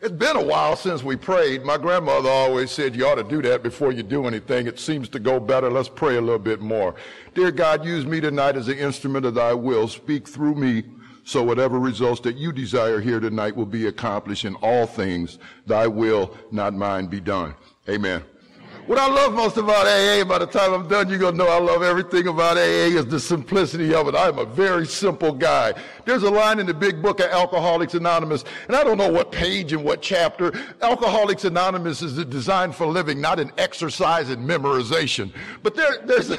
It's been a while since we prayed. My grandmother always said you ought to do that before you do anything. It seems to go better. Let's pray a little bit more. Dear God, use me tonight as an instrument of thy will. Speak through me so whatever results that you desire here tonight will be accomplished in all things. Thy will, not mine, be done. Amen. What I love most about AA, by the time I'm done, you're going to know I love everything about AA, is the simplicity of it. I'm a very simple guy. There's a line in the big book of Alcoholics Anonymous, and I don't know what page and what chapter. Alcoholics Anonymous is designed for living, not an exercise in memorization. But there's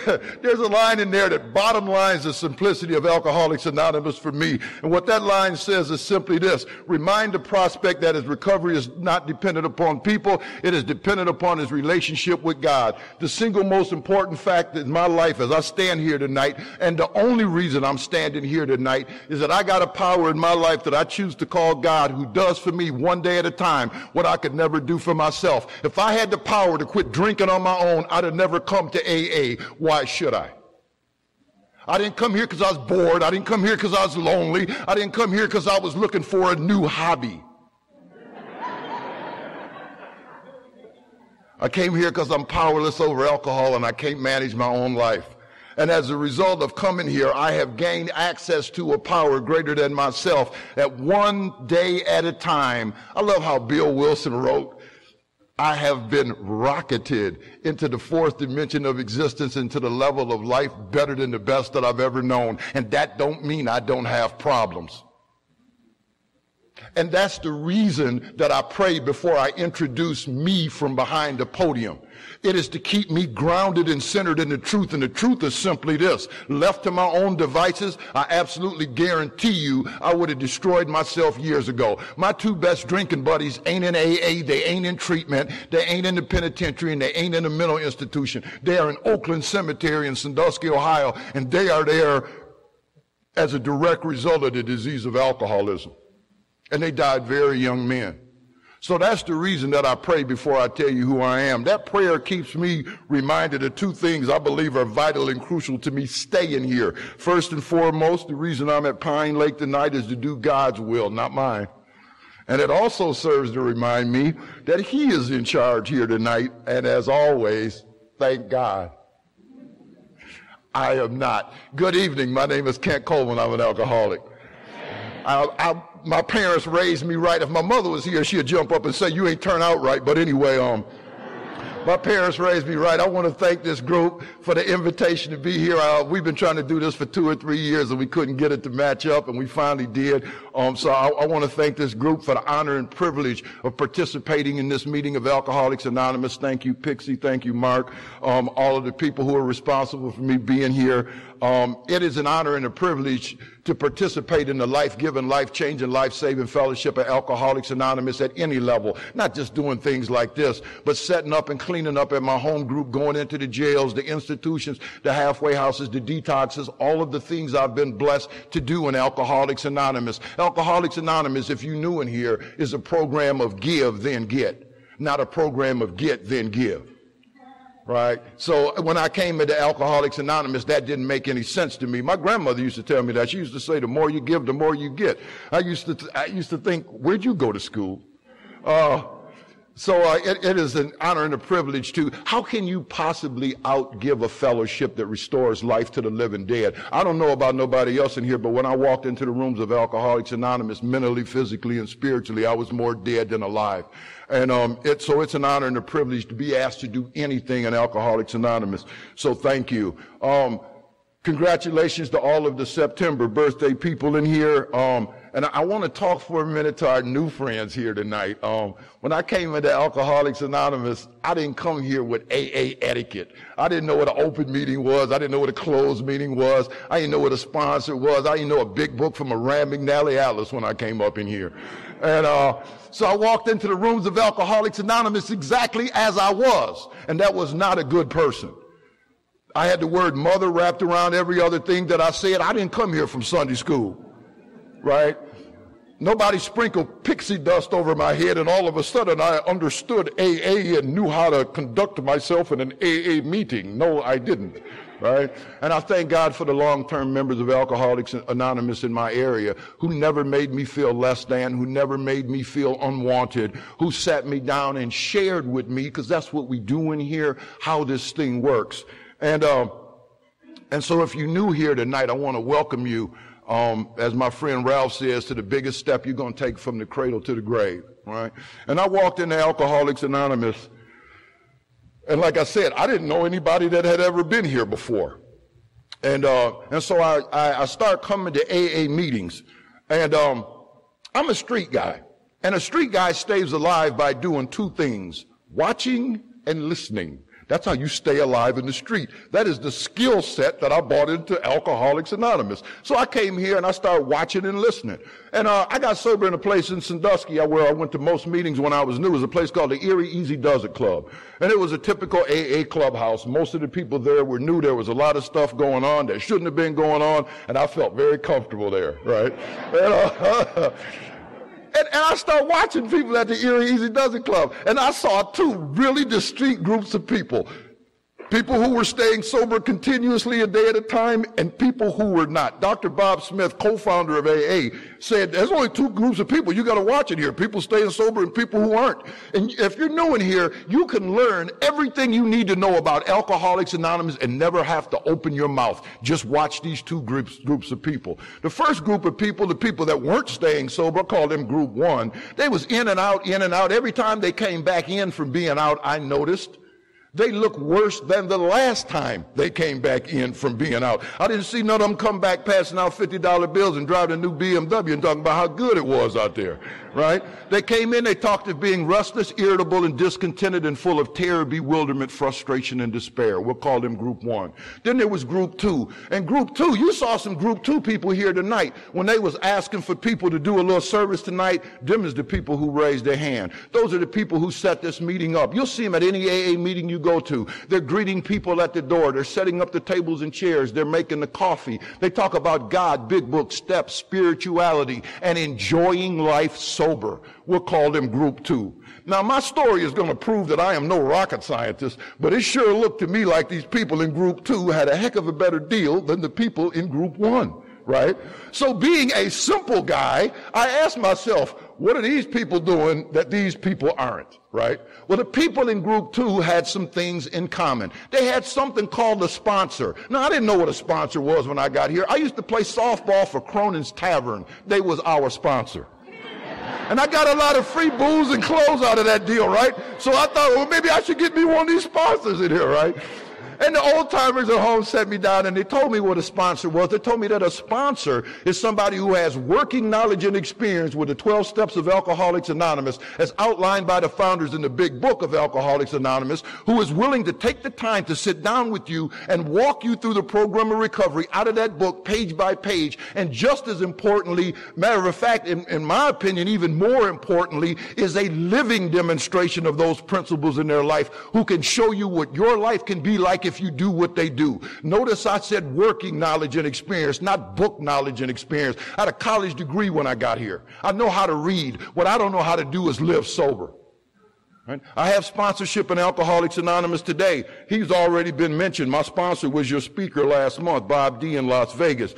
a line in there that bottom lines the simplicity of Alcoholics Anonymous for me. And what that line says is simply this: remind the prospect that his recovery is not dependent upon people, it is dependent upon his relationship with God. The single most important fact in my life as I stand here tonight, and the only reason I'm standing here tonight, is that I got a power in my life that I choose to call God, who does for me one day at a time what I could never do for myself. If I had the power to quit drinking on my own, I'd have never come to AA. Why should I? I didn't come here because I was bored. I didn't come here because I was lonely. I didn't come here because I was looking for a new hobby. I came here because I'm powerless over alcohol and I can't manage my own life. And as a result of coming here, I have gained access to a power greater than myself at one day at a time. I love how Bill Wilson wrote, I have been rocketed into the fourth dimension of existence, into the level of life better than the best that I've ever known. And that don't mean I don't have problems. And that's the reason that I pray before I introduce me from behind the podium. It is to keep me grounded and centered in the truth. And the truth is simply this: left to my own devices, I absolutely guarantee you I would have destroyed myself years ago. My two best drinking buddies ain't in AA, they ain't in treatment, they ain't in the penitentiary, and they ain't in a mental institution. They are in Oakland Cemetery in Sandusky, Ohio, and they are there as a direct result of the disease of alcoholism. And they died very young men. So that's the reason that I pray before I tell you who I am. That prayer keeps me reminded of two things I believe are vital and crucial to me staying here. First and foremost, the reason I'm at Pine Lake tonight is to do God's will, not mine. And it also serves to remind me that He is in charge here tonight. And as always, thank God, I am not. Good evening. My name is Kent Coleman. I'm an alcoholic. My parents raised me right. If my mother was here, she'd jump up and say, you ain't turn out right. But anyway, my parents raised me right. I want to thank this group for the invitation to be here. We've been trying to do this for 2 or 3 years, and we couldn't get it to match up, and we finally did. So I want to thank this group for the honor and privilege of participating in this meeting of Alcoholics Anonymous. Thank you, Pixie. Thank you, Mark. All of the people who are responsible for me being here. It is an honor and a privilege to participate in the life-giving, life-changing, life-saving fellowship of Alcoholics Anonymous at any level, not just doing things like this, but setting up and cleaning up at my home group, going into the jails, the institutions, the halfway houses, the detoxes, all of the things I've been blessed to do in Alcoholics Anonymous. Alcoholics Anonymous, if you new in here, is a program of give, then get, not a program of get, then give. Right? So when I came into Alcoholics Anonymous, that didn't make any sense to me. My grandmother used to tell me that. She used to say, the more you give, the more you get. I used to think, where'd you go to school? So it is an honor and a privilege to, how can you possibly outgive a fellowship that restores life to the living dead? I don't know about nobody else in here, but when I walked into the rooms of Alcoholics Anonymous, mentally, physically, and spiritually, I was more dead than alive. And so it's an honor and a privilege to be asked to do anything in Alcoholics Anonymous. So thank you. Congratulations to all of the September birthday people in here. And I want to talk for a minute to our new friends here tonight. When I came into Alcoholics Anonymous, I didn't come here with AA etiquette. I didn't know what an open meeting was. I didn't know what a closed meeting was. I didn't know what a sponsor was. I didn't know a big book from a Rand McNally Atlas when I came up in here. And so I walked into the rooms of Alcoholics Anonymous exactly as I was, and that was not a good person. I had the word mother wrapped around every other thing that I said. I didn't come here from Sunday school, right? Nobody sprinkled pixie dust over my head, and all of a sudden I understood AA and knew how to conduct myself in an AA meeting. No, I didn't, right? And I thank God for the long-term members of Alcoholics Anonymous in my area who never made me feel less than, who never made me feel unwanted, who sat me down and shared with me, because that's what we do in here, how this thing works. And so if you're new here tonight, I want to welcome you. As my friend Ralph says, to the biggest step you're going to take from the cradle to the grave, right? And I walked into Alcoholics Anonymous, and like I said, I didn't know anybody that had ever been here before. And so I started coming to AA meetings, and I'm a street guy. And a street guy stays alive by doing two things, watching and listening. That's how you stay alive in the street. That is the skill set that I bought into Alcoholics Anonymous. So I came here and I started watching and listening. And I got sober in a place in Sandusky where I went to most meetings when I was new. It was a place called the Erie Easy Does It Club. And it was a typical AA clubhouse. Most of the people there were new. There was a lot of stuff going on that shouldn't have been going on. And I felt very comfortable there, right? And I started watching people at the Erie Easy Does It Club, and I saw two really distinct groups of people. People who were staying sober continuously a day at a time, and people who were not. Dr. Bob Smith, co-founder of AA, said there's only two groups of people you got to watch in here, people staying sober and people who aren't. And if you're new in here, you can learn everything you need to know about Alcoholics Anonymous and never have to open your mouth. Just watch these two groups of people. The first group of people, the people that weren't staying sober, I call them group one. They was in and out. Every time they came back in from being out, I noticed they look worse than the last time they came back in from being out. I didn't see none of them come back passing out $50 bills and driving a new BMW and talking about how good it was out there, right? They came in, they talked of being restless, irritable, and discontented, and full of terror, bewilderment, frustration, and despair. We'll call them group one. Then there was group two. And group two, you saw some group two people here tonight. When they was asking for people to do a little service tonight, them is the people who raised their hand. Those are the people who set this meeting up. You'll see them at any AA meeting you go to. They're greeting people at the door. They're setting up the tables and chairs. They're making the coffee. They talk about God, big book, steps, spirituality, and enjoying life sober. We'll call them group two. Now, my story is going to prove that I am no rocket scientist, but it sure looked to me like these people in group two had a heck of a better deal than the people in group one, right? So being a simple guy, I asked myself, what are these people doing that these people aren't, right? Well, the people in group two had some things in common. They had something called a sponsor. Now, I didn't know what a sponsor was when I got here. I used to play softball for Cronin's Tavern. They was our sponsor. And I got a lot of free booze and clothes out of that deal, right? So I thought, well, maybe I should get me one of these sponsors in here, right? And the old-timers at home set me down, and they told me what a sponsor was. They told me that a sponsor is somebody who has working knowledge and experience with the 12 steps of Alcoholics Anonymous, as outlined by the founders in the big book of Alcoholics Anonymous, who is willing to take the time to sit down with you and walk you through the program of recovery out of that book, page by page. And just as importantly, matter of fact, in my opinion, even more importantly, is a living demonstration of those principles in their life, who can show you what your life can be like if you do what they do. Notice I said working knowledge and experience, not book knowledge and experience. I had a college degree when I got here. I know how to read. What I don't know how to do is live sober. Right? I have sponsorship in Alcoholics Anonymous today. He's already been mentioned. My sponsor was your speaker last month, Bob D in Las Vegas.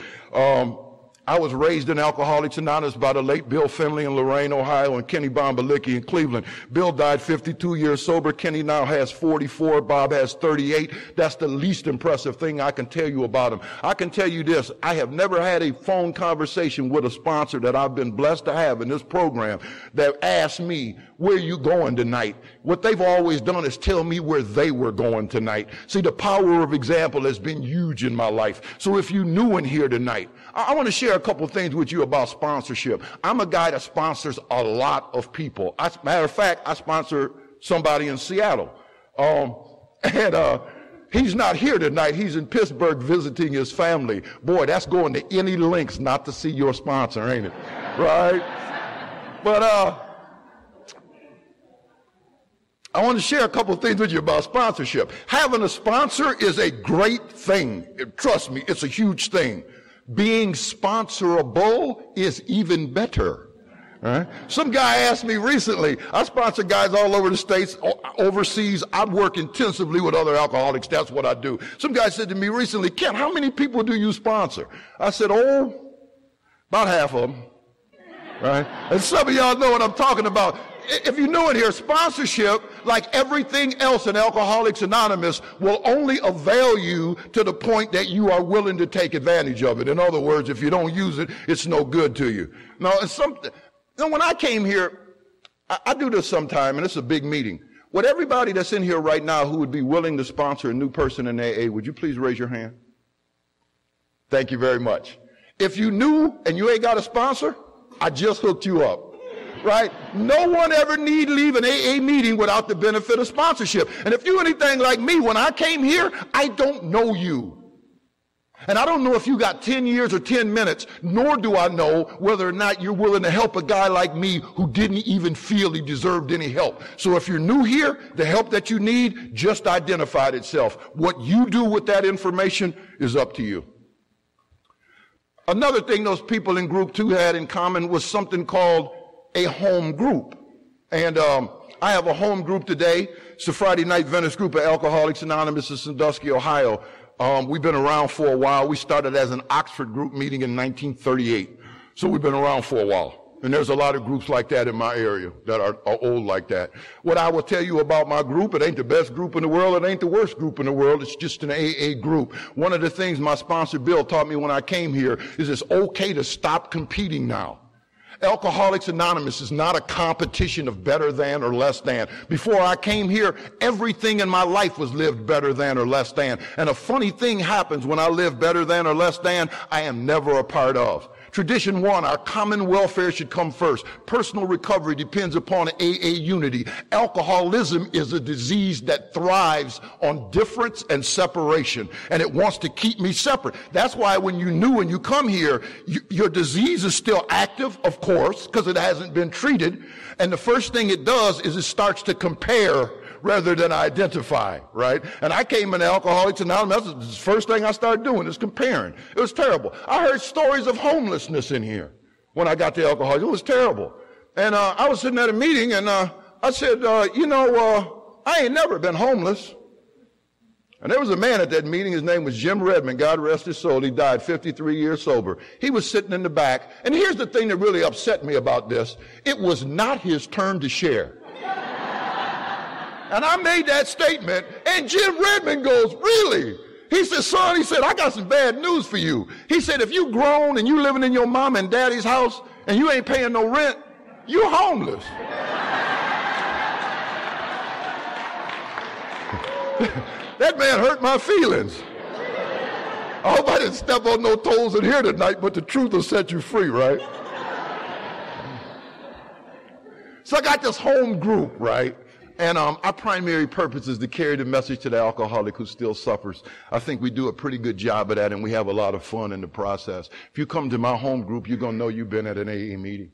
I was raised in Alcoholics Anonymous by the late Bill Finley in Lorain, Ohio, and Kenny Bombalicki in Cleveland. Bill died 52 years sober. Kenny now has 44. Bob has 38. That's the least impressive thing I can tell you about him. I can tell you this. I have never had a phone conversation with a sponsor that I've been blessed to have in this program that asked me, where are you going tonight? What they've always done is tell me where they were going tonight. See, the power of example has been huge in my life. So if you're new in here tonight, I want to share a couple things with you about sponsorship. I'm a guy that sponsors a lot of people. Matter of fact, I sponsor somebody in Seattle. He's not here tonight. He's in Pittsburgh visiting his family. Boy, that's going to any lengths not to see your sponsor, ain't it? Right? But I want to share a couple of things with you about sponsorship. Having a sponsor is a great thing. Trust me, it's a huge thing. Being sponsorable is even better. Right? Some guy asked me recently, I sponsor guys all over the states, overseas. I work intensively with other alcoholics. That's what I do. Some guy said to me recently, Ken, how many people do you sponsor? I said, oh, about half of them. Right? And some of y'all know what I'm talking about. If you're new in here, sponsorship, like everything else in Alcoholics Anonymous, will only avail you to the point that you are willing to take advantage of it. In other words, if you don't use it, it's no good to you. Now, when I came here, I do this sometime, and it's a big meeting. Would everybody that's in here right now who would be willing to sponsor a new person in AA, would you please raise your hand? Thank you very much. If you knew and you ain't got a sponsor, I just hooked you up. Right? No one ever need leave an AA meeting without the benefit of sponsorship. And if you're anything like me, when I came here, I don't know you. And I don't know if you got 10 years or 10 minutes, nor do I know whether or not you're willing to help a guy like me who didn't even feel he deserved any help. So if you're new here, the help that you need just identified itself. What you do with that information is up to you. Another thing those people in Group 2 had in common was something called a home group. And I have a home group today. It's the Friday Night Venice group of Alcoholics Anonymous in Sandusky, Ohio. We've been around for a while. We started as an Oxford group meeting in 1938. So we've been around for a while. And there's a lot of groups like that in my area that are old like that. What I will tell you about my group, it ain't the best group in the world. It ain't the worst group in the world. It's just an AA group. One of the things my sponsor, Bill, taught me when I came here is it's okay to stop competing now. Alcoholics Anonymous is not a competition of better than or less than. Before I came here, everything in my life was lived better than or less than. And a funny thing happens when I live better than or less than, I am never a part of. Tradition one, our common welfare should come first. Personal recovery depends upon AA unity. Alcoholism is a disease that thrives on difference and separation, and it wants to keep me separate. That's why when you new and you come here, your disease is still active, of course, because it hasn't been treated. And the first thing it does is it starts to compare rather than identify, right? And I came into Alcoholics Anonymous, that's the first thing I started doing is comparing. It was terrible. I heard stories of homelessness in here when I got to Alcoholics. It was terrible. And I was sitting at a meeting, and I said, I ain't never been homeless. And there was a man at that meeting, his name was Jim Redmond, God rest his soul, he died 53 years sober. He was sitting in the back, and here's the thing that really upset me about this. It was not his turn to share. And I made that statement, and Jim Redmond goes, really? He said, son, he said, I got some bad news for you. He said, if you grown and you living in your mom and daddy's house and you ain't paying no rent, you're homeless. That man hurt my feelings. I hope I didn't step on no toes in here tonight, but the truth will set you free, right? So I got this home group, right? And our primary purpose is to carry the message to the alcoholic who still suffers. I think we do a pretty good job of that, and we have a lot of fun in the process. If you come to my home group, you're going to know you've been at an AA meeting.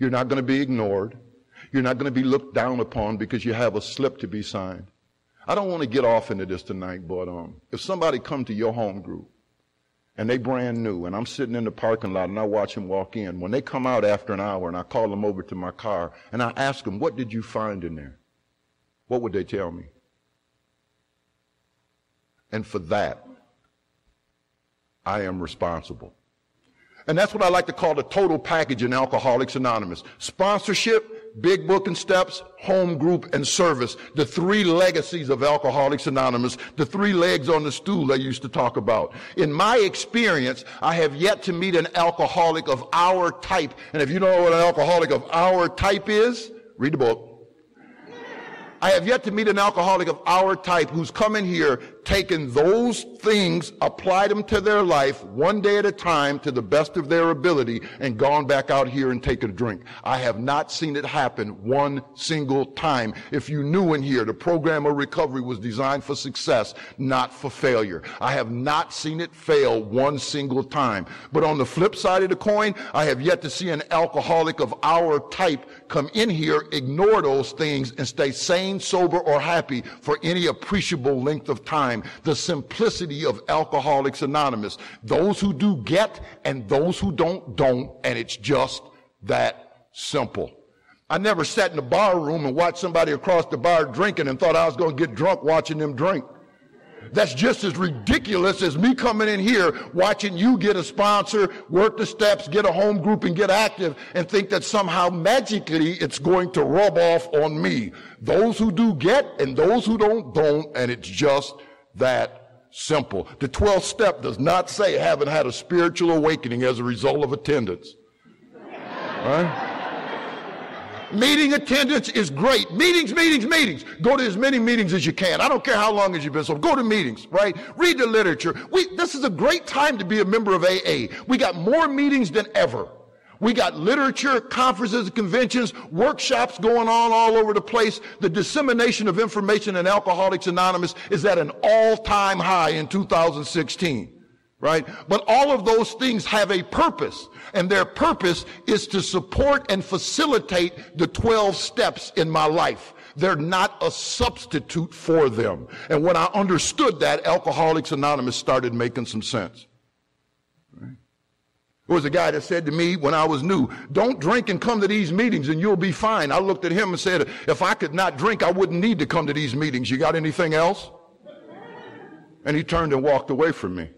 You're not going to be ignored. You're not going to be looked down upon because you have a slip to be signed. I don't want to get off into this tonight, but if somebody come to your home group, and they brand new, and I'm sitting in the parking lot, and I watch them walk in. When they come out after an hour, and I call them over to my car, and I ask them, what did you find in there? What would they tell me? And for that, I am responsible. And that's what I like to call the total package in Alcoholics Anonymous. Sponsorship, Big Book and Steps, home group, and service. The three legacies of Alcoholics Anonymous, the three legs on the stool I used to talk about. In my experience, I have yet to meet an alcoholic of our type. And if you don't know what an alcoholic of our type is, read the book. I have yet to meet an alcoholic of our type who's come in here taken those things, applied them to their life one day at a time to the best of their ability, and gone back out here and taken a drink. I have not seen it happen one single time. If you knew in here, the program of recovery was designed for success, not for failure. I have not seen it fail one single time. But on the flip side of the coin, I have yet to see an alcoholic of our type come in here, ignore those things, and stay sane, sober, or happy for any appreciable length of time. The simplicity of Alcoholics Anonymous. Those who do get, and those who don't, and it's just that simple. I never sat in the bar room and watched somebody across the bar drinking and thought I was going to get drunk watching them drink. That's just as ridiculous as me coming in here, watching you get a sponsor, work the steps, get a home group, and get active, and think that somehow magically it's going to rub off on me. Those who do get, and those who don't, and it's just that simple. The 12th step does not say haven't had a spiritual awakening as a result of attendance. Right? Meeting attendance is great. Meetings. Go to as many meetings as you can. I don't care how long as you've been sober. Go to meetings, right? Read the literature. This is a great time to be a member of AA. We got more meetings than ever. We got literature, conferences, conventions, workshops going on all over the place. The dissemination of information in Alcoholics Anonymous is at an all-time high in 2016. Right? But all of those things have a purpose, and their purpose is to support and facilitate the 12 steps in my life. They're not a substitute for them. And when I understood that, Alcoholics Anonymous started making some sense. Right? There was a guy that said to me when I was new, don't drink and come to these meetings and you'll be fine. I looked at him and said, if I could not drink, I wouldn't need to come to these meetings. You got anything else? And he turned and walked away from me.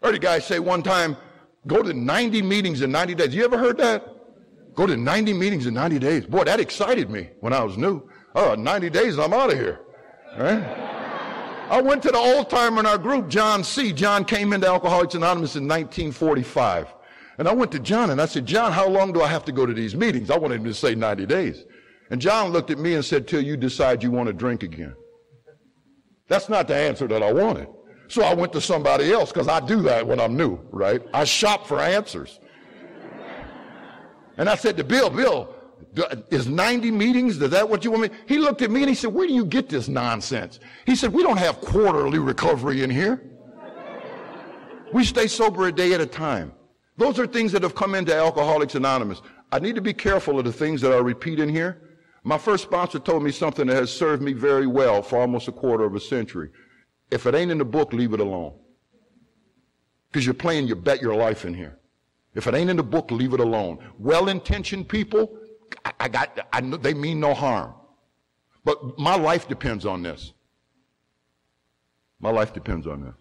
I heard a guy say one time, go to 90 meetings in 90 days. You ever heard that? Go to 90 meetings in 90 days. Boy, that excited me when I was new. Oh, 90 days, I'm out of here. All right? I went to the old timer in our group, John C. John came into Alcoholics Anonymous in 1945. And I went to John and I said, John, how long do I have to go to these meetings? I wanted him to say 90 days. And John looked at me and said, till you decide you want to drink again. That's not the answer that I wanted. So I went to somebody else, because I do that when I'm new, right? I shop for answers. And I said to Bill, is 90 meetings, is that what you want me? He looked at me and he said, where do you get this nonsense? He said, we don't have quarterly recovery in here. We stay sober a day at a time. Those are things that have come into Alcoholics Anonymous. I need to be careful of the things that I repeat in here. My first sponsor told me something that has served me very well for almost a quarter of a century. If it ain't in the book, leave it alone. Because you're playing your bet your life in here. If it ain't in the book, leave it alone. Well-intentioned people, I know they mean no harm. But my life depends on this. My life depends on this.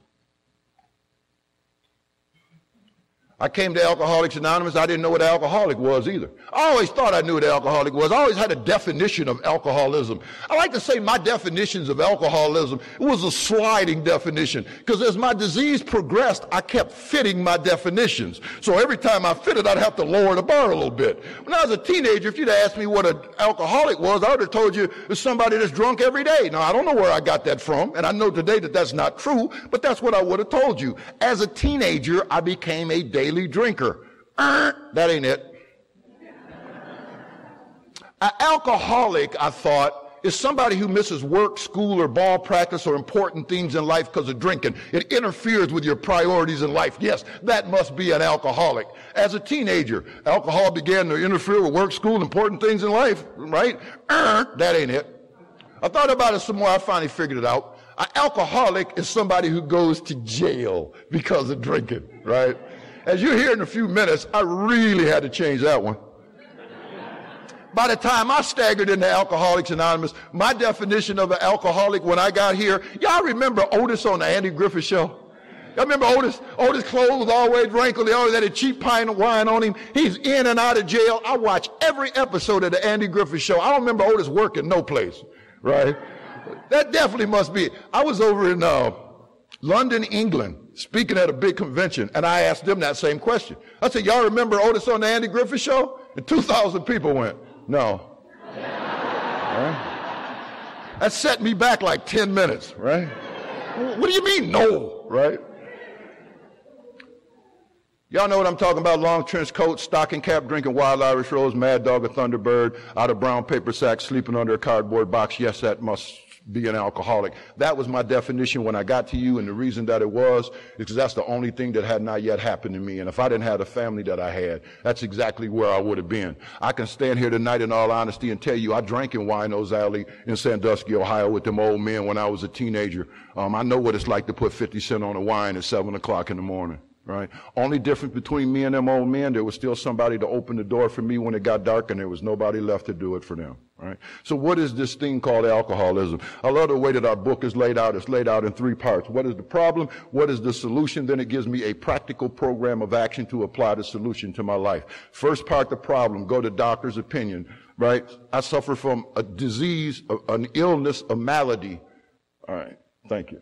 I came to Alcoholics Anonymous, I didn't know what alcoholic was either. I always thought I knew what alcoholic was. I always had a definition of alcoholism. I like to say my definitions of alcoholism, it was a sliding definition, because as my disease progressed, I kept fitting my definitions. So every time I fitted, I'd have to lower the bar a little bit. When I was a teenager, if you'd asked me what an alcoholic was, I would have told you it's somebody that's drunk every day. Now, I don't know where I got that from, and I know today that that's not true, but that's what I would have told you. As a teenager, I became a daily drinker. That ain't it. An alcoholic, I thought, is somebody who misses work, school, or ball practice or important things in life because of drinking. It interferes with your priorities in life. Yes, that must be an alcoholic. As a teenager, alcohol began to interfere with work, school, and important things in life, right? That ain't it. I thought about it some more. I finally figured it out. An alcoholic is somebody who goes to jail because of drinking, right? As you'll hear in a few minutes, I really had to change that one. By the time I staggered into Alcoholics Anonymous, my definition of an alcoholic when I got here, y'all remember Otis on the Andy Griffith Show? Y'all remember Otis? Otis' clothes always wrinkled. They always had a cheap pint of wine on him. He's in and out of jail. I watch every episode of the Andy Griffith Show. I don't remember Otis working no place, right? That definitely must be it. I was over in London, England, speaking at a big convention, and I asked them that same question. I said, y'all remember Otis on the Andy Griffith Show? And 2,000 people went, no. Right? That set me back like 10 minutes, right? What do you mean, no, right? Y'all know what I'm talking about, long trench coat, stocking cap, drinking Wild Irish Rose, Mad Dog, a Thunderbird, out of brown paper sack, sleeping under a cardboard box. Yes, that must be an alcoholic. That was my definition when I got to you, and the reason that it was is because that's the only thing that had not yet happened to me, and if I didn't have the family that I had, that's exactly where I would have been. I can stand here tonight in all honesty and tell you I drank in Wino's Alley in Sandusky, Ohio with them old men when I was a teenager. I know what it's like to put 50 cents on a wine at 7 o'clock in the morning. Right? Only difference between me and them old men, there was still somebody to open the door for me when it got dark and there was nobody left to do it for them. Right? So what is this thing called alcoholism? I love the way that our book is laid out. It's laid out in three parts. What is the problem? What is the solution? Then it gives me a practical program of action to apply the solution to my life. First part, the problem, go to doctor's opinion. Right? I suffer from a disease, an illness, a malady. All right. Thank you.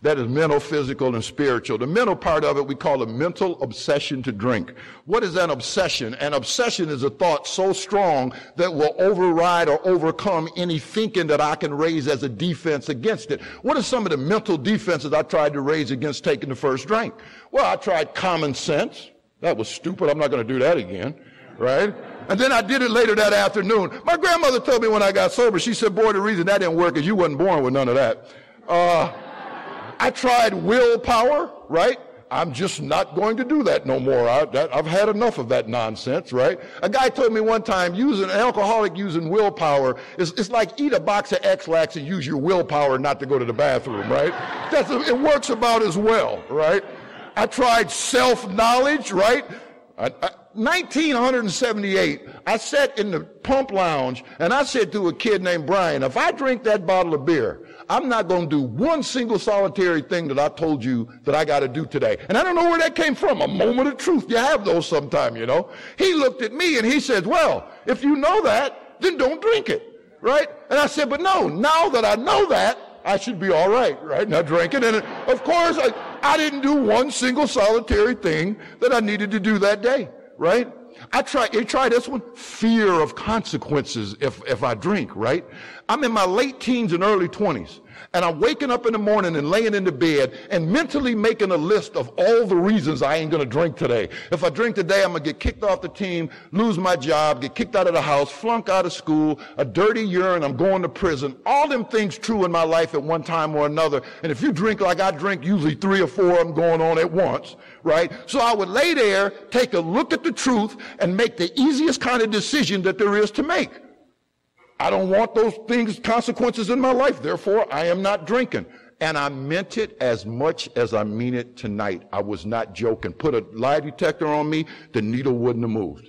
That is mental, physical, and spiritual. The mental part of it we call a mental obsession to drink. What is an obsession? An obsession is a thought so strong that will override or overcome any thinking that I can raise as a defense against it. What are some of the mental defenses I tried to raise against taking the first drink? Well, I tried common sense. That was stupid. I'm not going to do that again, right? And then I did it later that afternoon. My grandmother told me when I got sober, she said, boy, the reason that didn't work is you wasn't born with none of that. I tried willpower, right? I'm just not going to do that no more. I've had enough of that nonsense, right? A guy told me one time, an alcoholic using willpower is like eat a box of X-Lax and use your willpower not to go to the bathroom, right? It works about as well, right? I tried self-knowledge, right? 1978, I sat in the pump lounge and I said to a kid named Brian, if I drink that bottle of beer, I'm not going to do one single solitary thing that I told you that I got to do today. And I don't know where that came from. A moment of truth. You have those sometime, you know. He looked at me and he said, well, if you know that, then don't drink it, right? And I said, but no, now that I know that, I should be all right? Now drink it. And of course, I didn't do one single solitary thing that I needed to do that day, right? You try this one, fear of consequences if I drink, right? I'm in my late teens and early 20s, and I'm waking up in the morning and laying in the bed and mentally making a list of all the reasons I ain't going to drink today. If I drink today, I'm going to get kicked off the team, lose my job, get kicked out of the house, flunk out of school, a dirty urine, I'm going to prison. All them things true in my life at one time or another. And if you drink like I drink, usually 3 or 4 of them going on at once, right? So I would lay there, take a look at the truth, and make the easiest kind of decision that there is to make. I don't want those things, consequences in my life. Therefore, I am not drinking. And I meant it as much as I mean it tonight. I was not joking. Put a lie detector on me, the needle wouldn't have moved.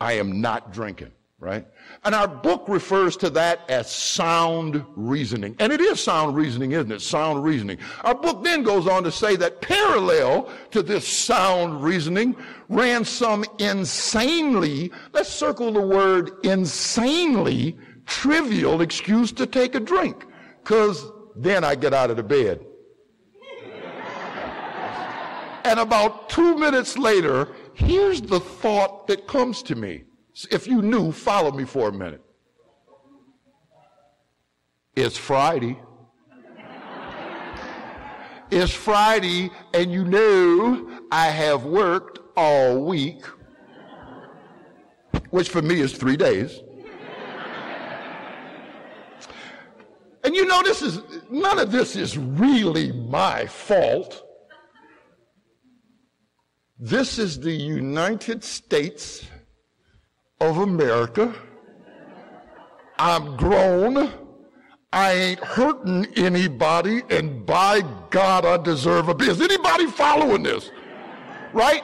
I am not drinking, right? And our book refers to that as sound reasoning. And it is sound reasoning, isn't it? Sound reasoning. Our book then goes on to say that parallel to this sound reasoning ran some insanely, let's circle the word insanely, trivial excuse to take a drink, because then I get out of the bed. And about 2 minutes later, here's the thought that comes to me. If you knew, follow me for a minute. It's Friday. It's Friday, and you know I have worked all week, which for me is 3 days. And you know, none of this is really my fault. This is the United States of America. I'm grown. I ain't hurting anybody, and by God, I deserve a beer. Is anybody following this? Right?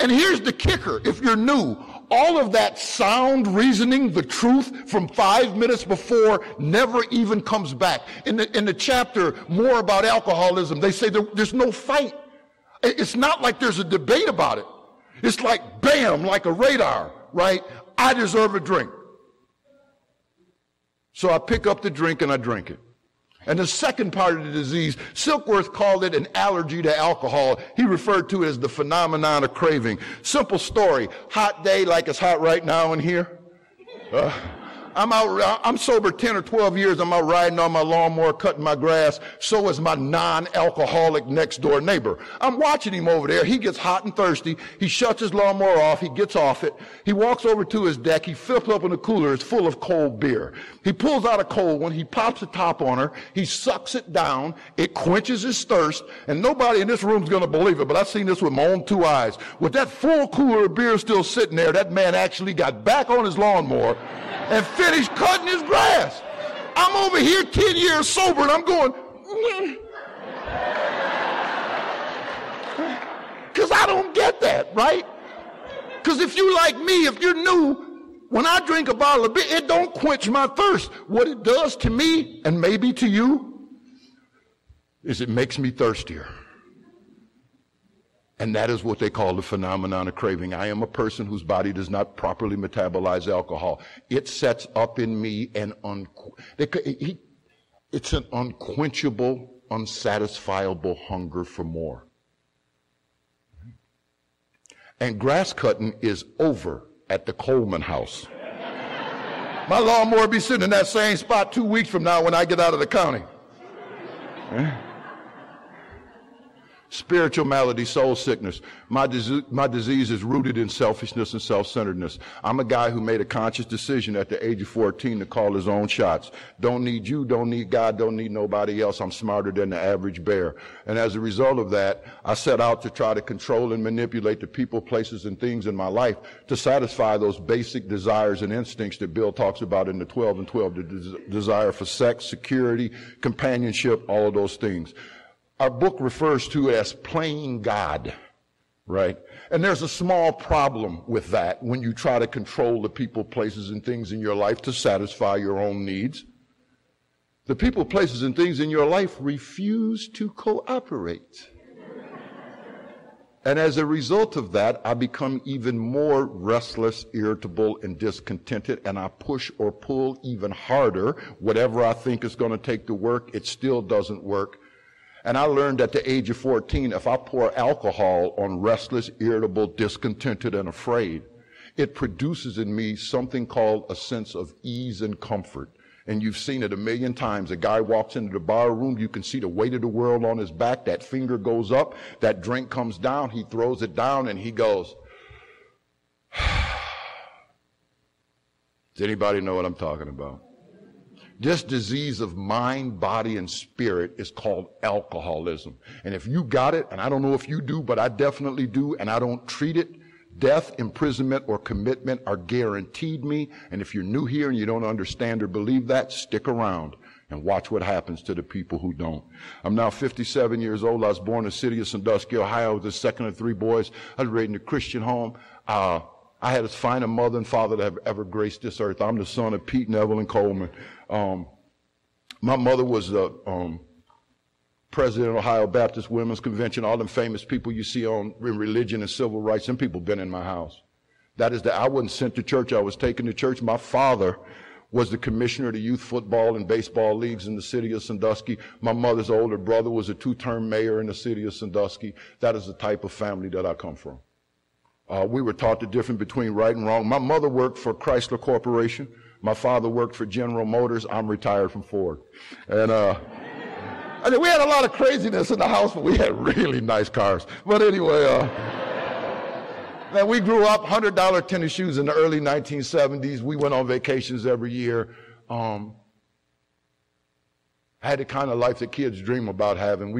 And here's the kicker. If you're new, all of that sound reasoning, the truth from 5 minutes before, never even comes back. In the chapter, more about alcoholism, they say there's no fight. It's not like there's a debate about it. It's like, bam, like a radar, right? I deserve a drink. So I pick up the drink and I drink it. And the second part of the disease, Silkworth called it an allergy to alcohol. He referred to it as the phenomenon of craving. Simple story. Hot day like it's hot right now in here. I'm sober 10 or 12 years. I'm out riding on my lawnmower, cutting my grass. So is my non-alcoholic next door neighbor. I'm watching him over there. He gets hot and thirsty. He shuts his lawnmower off. He gets off it. He walks over to his deck. He flips open the cooler. It's full of cold beer. He pulls out a cold one. He pops the top on her. He sucks it down. It quenches his thirst. And nobody in this room's going to believe it, but I've seen this with my own two eyes. With that full cooler of beer still sitting there, that man actually got back on his lawnmower and finished cutting his grass. I'm over here 10 years sober, and I'm going, because I don't get that, right? Because if you like me, if you're new, when I drink a bottle of beer, it don't quench my thirst. What it does to me, and maybe to you, is it makes me thirstier. And that is what they call the phenomenon of craving. I am a person whose body does not properly metabolize alcohol. It sets up in me it's an unquenchable, unsatisfiable hunger for more. And grass cutting is over at the Coleman house. My lawnmower will be sitting in that same spot 2 weeks from now when I get out of the county. Spiritual malady, soul sickness. My disease is rooted in selfishness and self-centeredness. I'm a guy who made a conscious decision at the age of 14 to call his own shots. Don't need you, don't need God, don't need nobody else. I'm smarter than the average bear. And as a result of that, I set out to try to control and manipulate the people, places, and things in my life to satisfy those basic desires and instincts that Bill talks about in the 12 and 12, the desire for sex, security, companionship, all of those things. Our book refers to it as playing God, right? And there's a small problem with that when you try to control the people, places, and things in your life to satisfy your own needs. The people, places, and things in your life refuse to cooperate. And as a result of that, I become even more restless, irritable, and discontented, and I push or pull even harder. Whatever I think is going to take to work, it still doesn't work. And I learned at the age of 14, if I pour alcohol on restless, irritable, discontented, and afraid, it produces in me something called a sense of ease and comfort. And you've seen it a million times. A guy walks into the bar room, you can see the weight of the world on his back. That finger goes up, that drink comes down, he throws it down, and he goes, does anybody know what I'm talking about? This disease of mind, body, and spirit is called alcoholism. And if you got it, and I don't know if you do, but I definitely do, and I don't treat it, death, imprisonment, or commitment are guaranteed me. And if you're new here and you don't understand or believe that, stick around and watch what happens to the people who don't. I'm now 57 years old. I was born in the city of Sandusky, Ohio, with the second of three boys. I was raised in a Christian home. I had as fine a mother and father that have ever graced this earth. I'm the son of Pete and Evelyn Coleman. My mother was the president of Ohio Baptist Women's Convention. All them famous people you see on religion and civil rights, them people been in my house. That is that I wasn't sent to church. I was taken to church. My father was the commissioner of the youth football and baseball leagues in the city of Sandusky. My mother's older brother was a two-term mayor in the city of Sandusky. That is the type of family that I come from. We were taught the difference between right and wrong. My mother worked for Chrysler Corporation. My father worked for General Motors. I'm retired from Ford. And I mean, we had a lot of craziness in the house, but we had really nice cars. But anyway, man, we grew up, $100 tennis shoes in the early 1970s. We went on vacations every year. I had the kind of life that kids dream about having.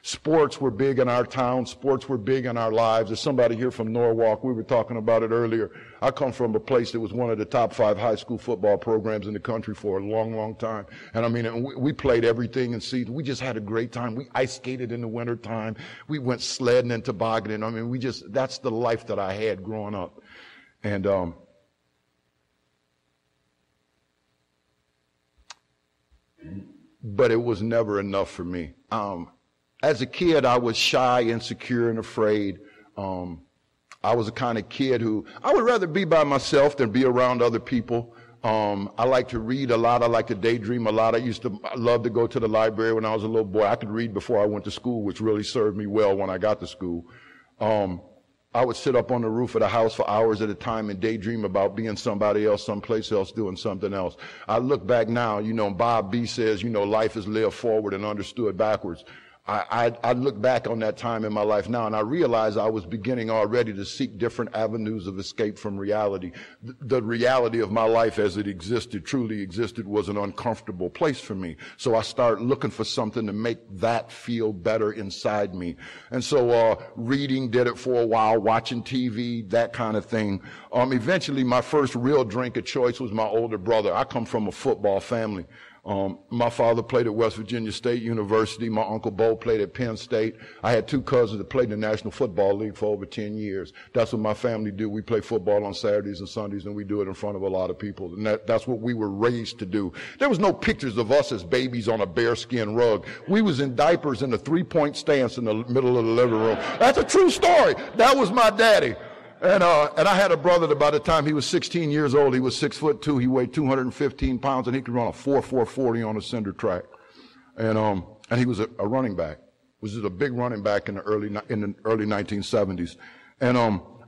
Sports were big in our town. Sports were big in our lives. There's somebody here from Norwalk. We were talking about it earlier. I come from a place that was one of the top 5 high school football programs in the country for a long, long time. And I mean, we played everything in season. We just had a great time. We ice skated in the winter time. We went sledding and tobogganing. I mean, that's the life that I had growing up. And, but it was never enough for me. As a kid, I was shy, insecure, and afraid. I was the kind of kid who, I would rather be by myself than be around other people. I like to read a lot. I like to daydream a lot. I loved to go to the library when I was a little boy. I could read before I went to school, which really served me well when I got to school. I would sit up on the roof of the house for hours at a time and daydream about being somebody else, someplace else, doing something else. I look back now, you know, Bob B says, you know, life is lived forward and understood backwards. I look back on that time in my life now, and I realize I was beginning already to seek different avenues of escape from reality. The reality of my life as it existed, truly existed, was an uncomfortable place for me. So I started looking for something to make that feel better inside me. And so reading did it for a while, watching TV, that kind of thing. Eventually, my first real drink of choice was my older brother. I come from a football family. My father played at West Virginia State University. My Uncle Bo played at Penn State. I had two cousins that played in the National Football League for over 10 years. That's what my family do. We play football on Saturdays and Sundays, and we do it in front of a lot of people. And that's what we were raised to do. There was no pictures of us as babies on a bearskin rug. We was in diapers in a three-point stance in the middle of the living room. That's a true story. That was my daddy. And I had a brother that by the time he was 16 years old, he was 6'2", he weighed 215 pounds, and he could run a 4.40 on a cinder track. And he was a running back, which is a big running back in the early 1970s. And,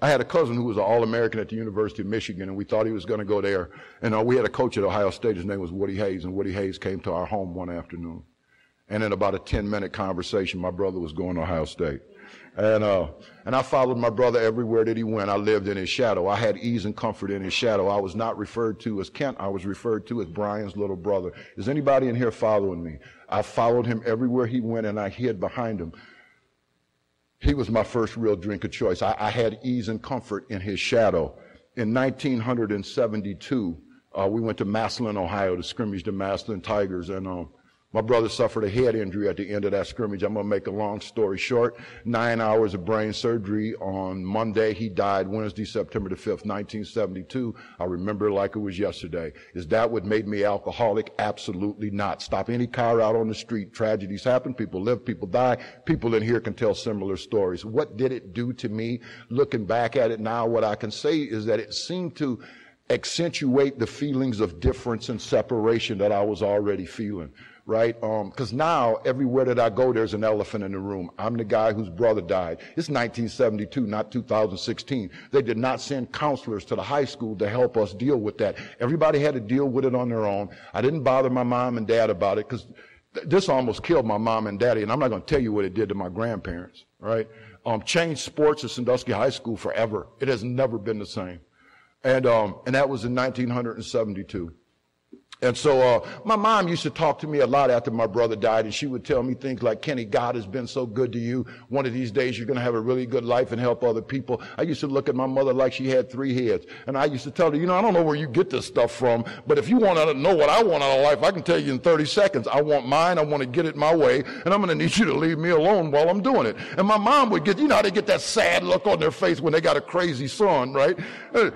I had a cousin who was an All-American at the University of Michigan, and we thought he was going to go there. And, we had a coach at Ohio State, his name was Woody Hayes, and Woody Hayes came to our home one afternoon. And in about a 10-minute conversation, my brother was going to Ohio State. And I followed my brother everywhere that he went. I lived in his shadow. I had ease and comfort in his shadow. I was not referred to as Kent. I was referred to as Brian's little brother. Is anybody in here following me? I followed him everywhere he went, and I hid behind him. He was my first real drink of choice. I had ease and comfort in his shadow. In 1972, we went to Massillon, Ohio, to scrimmage the Massillon Tigers, and my brother suffered a head injury at the end of that scrimmage. I'm going to make a long story short. 9 hours of brain surgery on Monday. He died Wednesday, September the 5th, 1972. I remember it like it was yesterday. Is that what made me alcoholic? Absolutely not. Stop any car out on the street. Tragedies happen. People live. People die. People in here can tell similar stories. What did it do to me? Looking back at it now, what I can say is that it seemed to accentuate the feelings of difference and separation that I was already feeling. Right? Because now everywhere that I go, there's an elephant in the room. I'm the guy whose brother died. It's 1972, not 2016. They did not send counselors to the high school to help us deal with that. Everybody had to deal with it on their own. I didn't bother my mom and dad about it because this almost killed my mom and daddy, and I'm not going to tell you what it did to my grandparents. Right? Changed sports at Sandusky High School forever. It has never been the same. And that was in 1972. And so my mom used to talk to me a lot after my brother died, and she would tell me things like, Kenny, God has been so good to you. One of these days you're going to have a really good life and help other people. I used to look at my mother like she had three heads. And I used to tell her, you know, I don't know where you get this stuff from, but if you want to know what I want out of life, I can tell you in 30 seconds. I want mine. I want to get it my way, and I'm going to need you to leave me alone while I'm doing it. And my mom would get, you know, how they get that sad look on their face when they got a crazy son, right? Oh,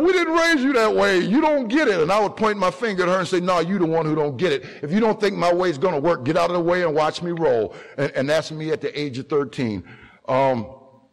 we didn't raise you that way. You don't get it. And I would point my finger at her and say, no, you the one who don't get it. If you don't think my way is going to work, get out of the way and watch me roll. And that's me at the age of 13. So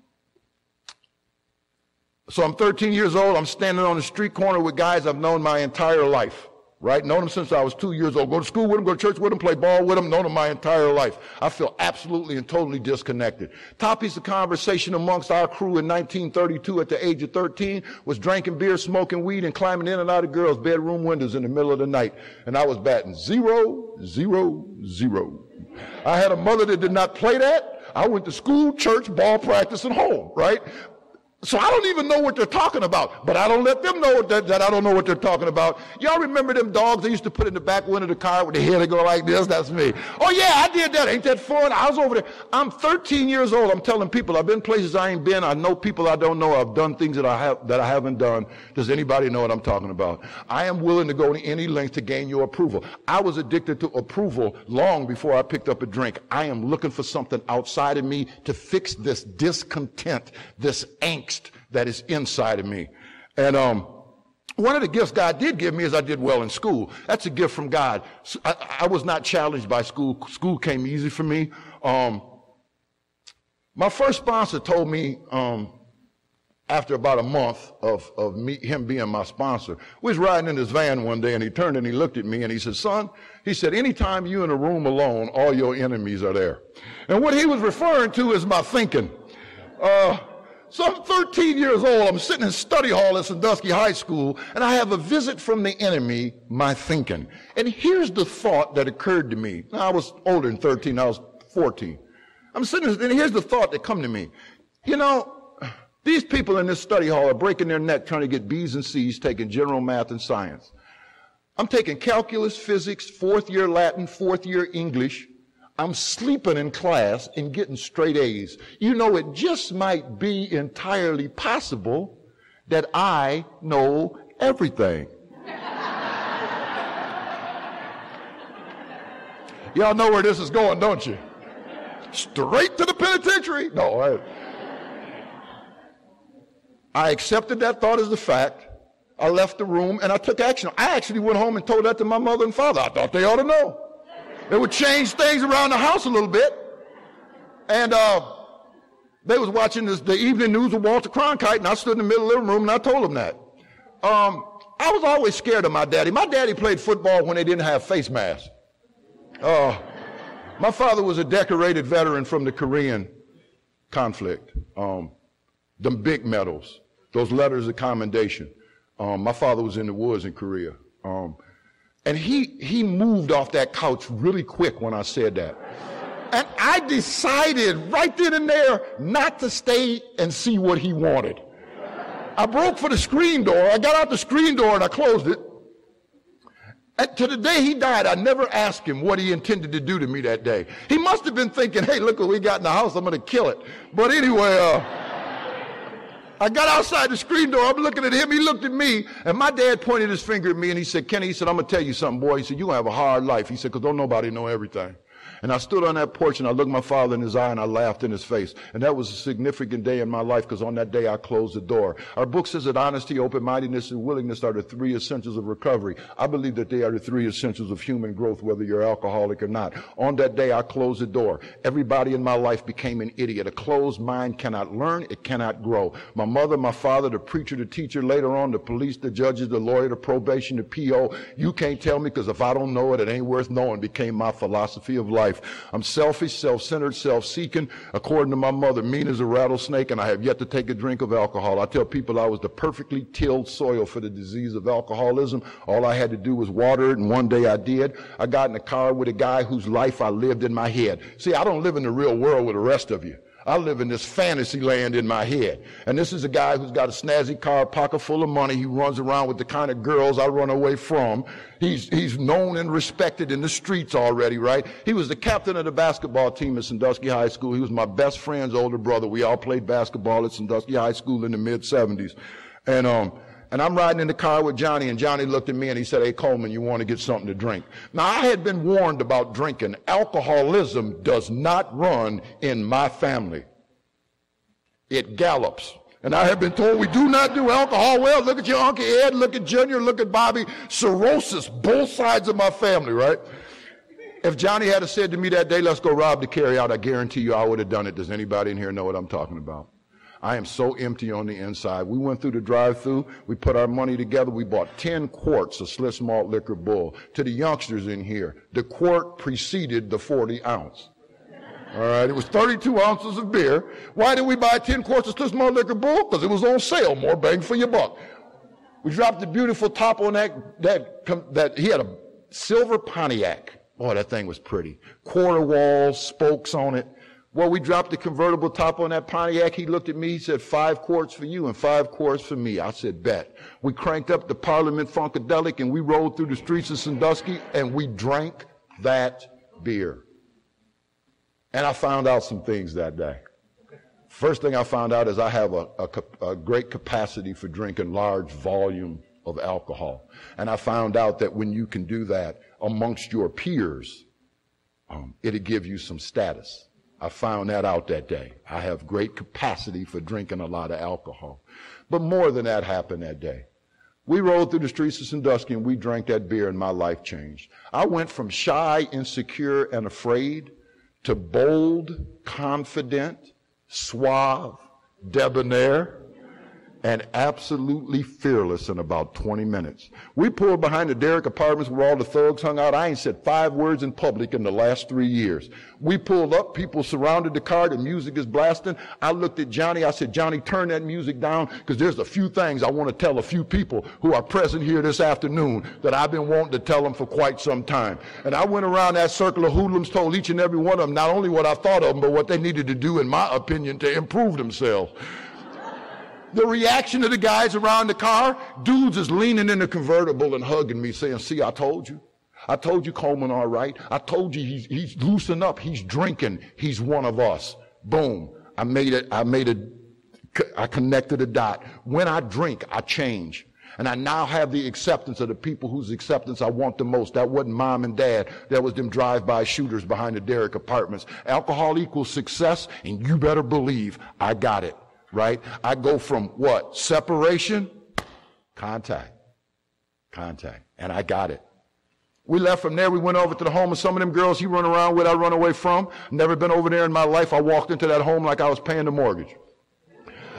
I'm 13 years old. I'm standing on the street corner with guys I've known my entire life. Right? Known them since I was 2 years old. Go to school with them, go to church with them, play ball with them, known them my entire life. I feel absolutely and totally disconnected. Topics of conversation amongst our crew in 1932 at the age of 13 was drinking beer, smoking weed, and climbing in and out of girls' bedroom windows in the middle of the night. And I was batting 0, 0, 0. I had a mother that did not play that. I went to school, church, ball practice, and home, right? So I don't even know what they're talking about, but I don't let them know that I don't know what they're talking about. Y'all remember them dogs they used to put in the back window of the car with the head to go like this? That's me. Oh, yeah, I did that. Ain't that fun? I was over there. I'm 13 years old. I'm telling people I've been places I ain't been. I know people I don't know. I've done things that I haven't done. Does anybody know what I'm talking about? I am willing to go to any length to gain your approval. I was addicted to approval long before I picked up a drink. I am looking for something outside of me to fix this discontent, this angst that is inside of me. And one of the gifts God did give me is I did well in school. That's a gift from God. I was not challenged by school. School came easy for me. My first sponsor told me after about a month of him being my sponsor, we was riding in his van one day, and he turned and he looked at me and he said, son, he said, anytime you're in a room alone, all your enemies are there. And what he was referring to is my thinking. So I'm 13 years old. I'm sitting in study hall at Sandusky High School, and I have a visit from the enemy, my thinking. And here's the thought that occurred to me. Now, I was older than 13. I was 14. I'm sitting, and here's the thought that come to me. You know, these people in this study hall are breaking their neck trying to get B's and C's, taking general math and science. I'm taking calculus, physics, fourth-year Latin, fourth-year English. I'm sleeping in class and getting straight A's. You know, it just might be entirely possible that I know everything. Y'all know where this is going, don't you? Straight to the penitentiary. No, I accepted that thought as the fact. I left the room and I took action. I actually went home and told that to my mother and father. I thought they ought to know. It would change things around the house a little bit. And they was watching the evening news with Walter Cronkite, and I stood in the middle of the living room, and I told them that. I was always scared of my daddy. My daddy played football when they didn't have face masks. My father was a decorated veteran from the Korean conflict. Them big medals, those letters of commendation. My father was in the wars in Korea. And he moved off that couch really quick when I said that. And I decided right then and there not to stay and see what he wanted. I broke for the screen door. I got out the screen door and I closed it. And to the day he died, I never asked him what he intended to do to me that day. He must have been thinking, hey, look what we got in the house. I'm going to kill it. But anyway, I got outside the screen door, I'm looking at him, he looked at me, and my dad pointed his finger at me, and he said, Kenny, he said, I'm going to tell you something, boy. He said, you're going to have a hard life. He said, because don't nobody know everything. And I stood on that porch, and I looked my father in his eye, and I laughed in his face. And that was a significant day in my life, because on that day, I closed the door. Our book says that honesty, open-mindedness, and willingness are the three essentials of recovery. I believe that they are the three essentials of human growth, whether you're alcoholic or not. On that day, I closed the door. Everybody in my life became an idiot. A closed mind cannot learn. It cannot grow. My mother, my father, the preacher, the teacher, later on, the police, the judges, the lawyer, the probation, the PO. You can't tell me, because if I don't know it, it ain't worth knowing, became my philosophy of life. I'm selfish, self-centered, self-seeking, according to my mother, mean as a rattlesnake, and I have yet to take a drink of alcohol. I tell people I was the perfectly tilled soil for the disease of alcoholism. All I had to do was water it, and one day I did. I got in a car with a guy whose life I lived in my head. See, I don't live in the real world with the rest of you. I live in this fantasy land in my head. And this is a guy who's got a snazzy car, pocket full of money. He runs around with the kind of girls I run away from. He's known and respected in the streets already, right? He was the captain of the basketball team at Sandusky High School. He was my best friend's older brother. We all played basketball at Sandusky High School in the mid-70s. And I'm riding in the car with Johnny, and Johnny looked at me and he said, hey, Coleman, you want to get something to drink? Now, I had been warned about drinking. Alcoholism does not run in my family. It gallops. And I have been told we do not do alcohol well. Look at your Uncle Ed, look at Junior, look at Bobby. Cirrhosis, both sides of my family, right? If Johnny had said to me that day, let's go rob the carry out, I guarantee you I would have done it. Does anybody in here know what I'm talking about? I am so empty on the inside. We went through the drive-thru. We put our money together. We bought 10 quarts of Slitz malt liquor bull. To the youngsters in here, the quart preceded the 40-ounce. All right, it was 32 ounces of beer. Why did we buy 10 quarts of Slitz malt liquor bull? Because it was on sale, more bang for your buck. We dropped the beautiful top on that he had a silver Pontiac. Boy, that thing was pretty. Quarter walls, spokes on it. Well, we dropped the convertible top on that Pontiac. He looked at me. He said, 5 quarts for you and 5 quarts for me. I said, bet. We cranked up the Parliament Funkadelic, and we rode through the streets of Sandusky, and we drank that beer. And I found out some things that day. First thing I found out is I have a great capacity for drinking large volume of alcohol. And I found out that when you can do that amongst your peers, it'll give you some status. I found that out that day. I have great capacity for drinking a lot of alcohol. But more than that happened that day. We rode through the streets of Sandusky and we drank that beer and my life changed. I went from shy, insecure, and afraid to bold, confident, suave, debonair, and absolutely fearless in about 20 minutes. We pulled behind the Derrick Apartments where all the thugs hung out. I ain't said 5 words in public in the last 3 years. We pulled up, people surrounded the car, the music is blasting. I looked at Johnny, I said, Johnny, turn that music down, because there's a few things I want to tell a few people who are present here this afternoon that I've been wanting to tell them for quite some time. And I went around that circle of hoodlums, told each and every one of them not only what I thought of them, but what they needed to do, in my opinion, to improve themselves. The reaction of the guys around the car, dudes is leaning in the convertible and hugging me saying, see, I told you. I told you Coleman all right. I told you he's loosening up. He's drinking. He's one of us. Boom. I connected a dot. When I drink, I change. And I now have the acceptance of the people whose acceptance I want the most. That wasn't mom and dad. That was them drive-by shooters behind the Derrick Apartments. Alcohol equals success, and you better believe I got it. Right? I go from what? Separation? Contact. Contact. And I got it. We left from there. We went over to the home of some of them girls he run around with, I run away from. Never been over there in my life. I walked into that home like I was paying the mortgage.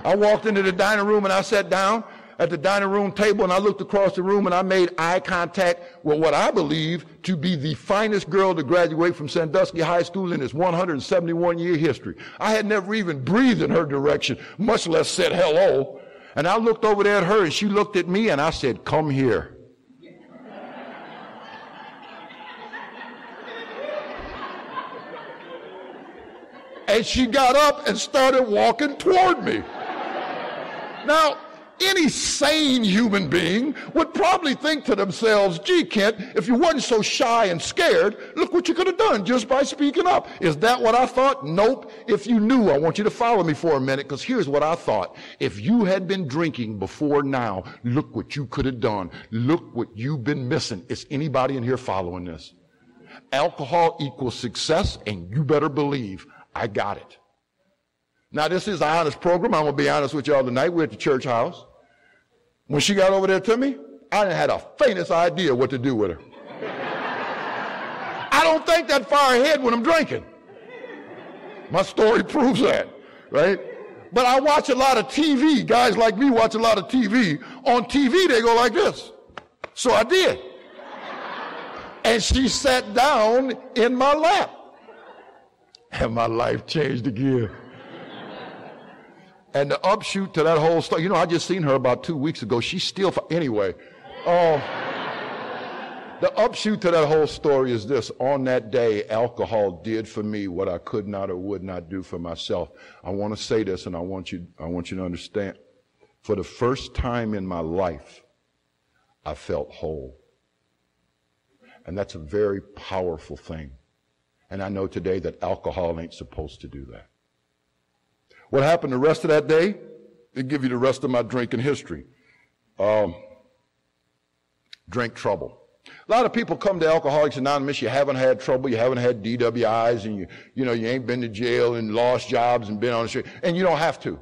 I walked into the dining room and I sat down at the dining room table and I looked across the room and I made eye contact with what I believe to be the finest girl to graduate from Sandusky High School in its 171-year history. I had never even breathed in her direction, much less said hello. And I looked over there at her and she looked at me and I said, come here. And she got up and started walking toward me. Now, any sane human being would probably think to themselves, gee, Kent, if you weren't so shy and scared, look what you could have done just by speaking up. Is that what I thought? Nope. If you knew, I want you to follow me for a minute, because here's what I thought. If you had been drinking before now, look what you could have done. Look what you've been missing. Is anybody in here following this? Alcohol equals success, and you better believe I got it. Now, this is an honest program. I'm going to be honest with y'all tonight. We're at the church house. When she got over there to me, I didn't have the faintest idea what to do with her. I don't think that far ahead when I'm drinking. My story proves that, right? But I watch a lot of TV. Guys like me watch a lot of TV. On TV, they go like this. So I did. And she sat down in my lap. And my life changed again. And the upshoot to that whole story, you know, I just seen her about 2 weeks ago. She's still, anyway. The upshoot to that whole story is this. On that day, alcohol did for me what I could not or would not do for myself. I want to say this, and I want you to understand. For the first time in my life, I felt whole. And that's a very powerful thing. And I know today that alcohol ain't supposed to do that. What happened the rest of that day? It'll give you the rest of my drinking history. Drink trouble. A lot of people come to Alcoholics Anonymous, you haven't had trouble, you haven't had DWIs, and you ain't been to jail and lost jobs and been on the street. And you don't have to.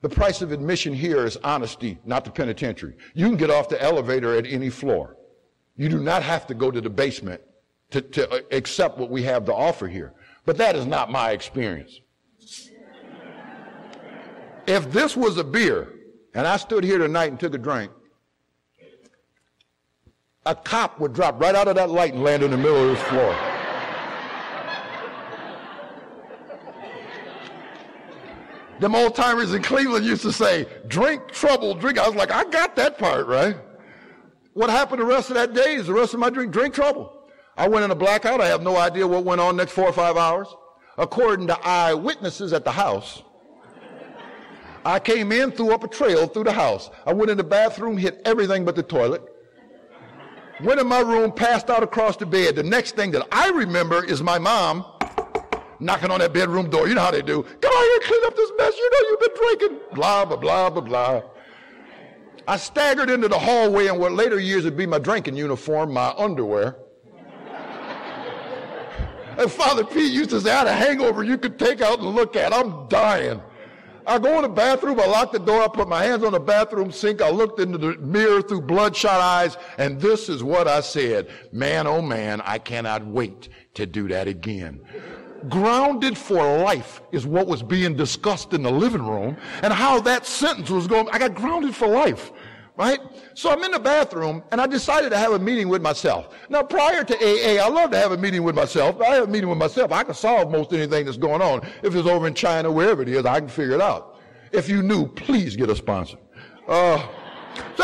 The price of admission here is honesty, not the penitentiary. You can get off the elevator at any floor. You do not have to go to the basement to accept what we have to offer here. But that is not my experience. If this was a beer, and I stood here tonight and took a drink, a cop would drop right out of that light and land in the middle of the floor. Them old-timers in Cleveland used to say, drink trouble, drink. I was like, I got that part, right? What happened the rest of that day is the rest of my drink trouble. I went in a blackout. I have no idea what went on next 4 or 5 hours. According to eyewitnesses at the house, I came in, threw up a trail through the house. I went in the bathroom, hit everything but the toilet. Went in my room, passed out across the bed. The next thing that I remember is my mom knocking on that bedroom door. You know how they do. Come on here, clean up this mess. You know you've been drinking. Blah, blah, blah, blah, blah. I staggered into the hallway in what later years would be my drinking uniform, my underwear. And Father Pete used to say, I had a hangover you could take out and look at. I'm dying. I go in the bathroom, I lock the door, I put my hands on the bathroom sink, I looked into the mirror through bloodshot eyes, and this is what I said. Man, oh man, I cannot wait to do that again. grounded for life is what was being discussed in the living room, and how that sentence was going. I got grounded for life, right? So I'm in the bathroom, and I decided to have a meeting with myself. Now, prior to AA, I love to have a meeting with myself. But I have a meeting with myself. I can solve most anything that's going on. If it's over in China, wherever it is, I can figure it out. If you knew, please get a sponsor. So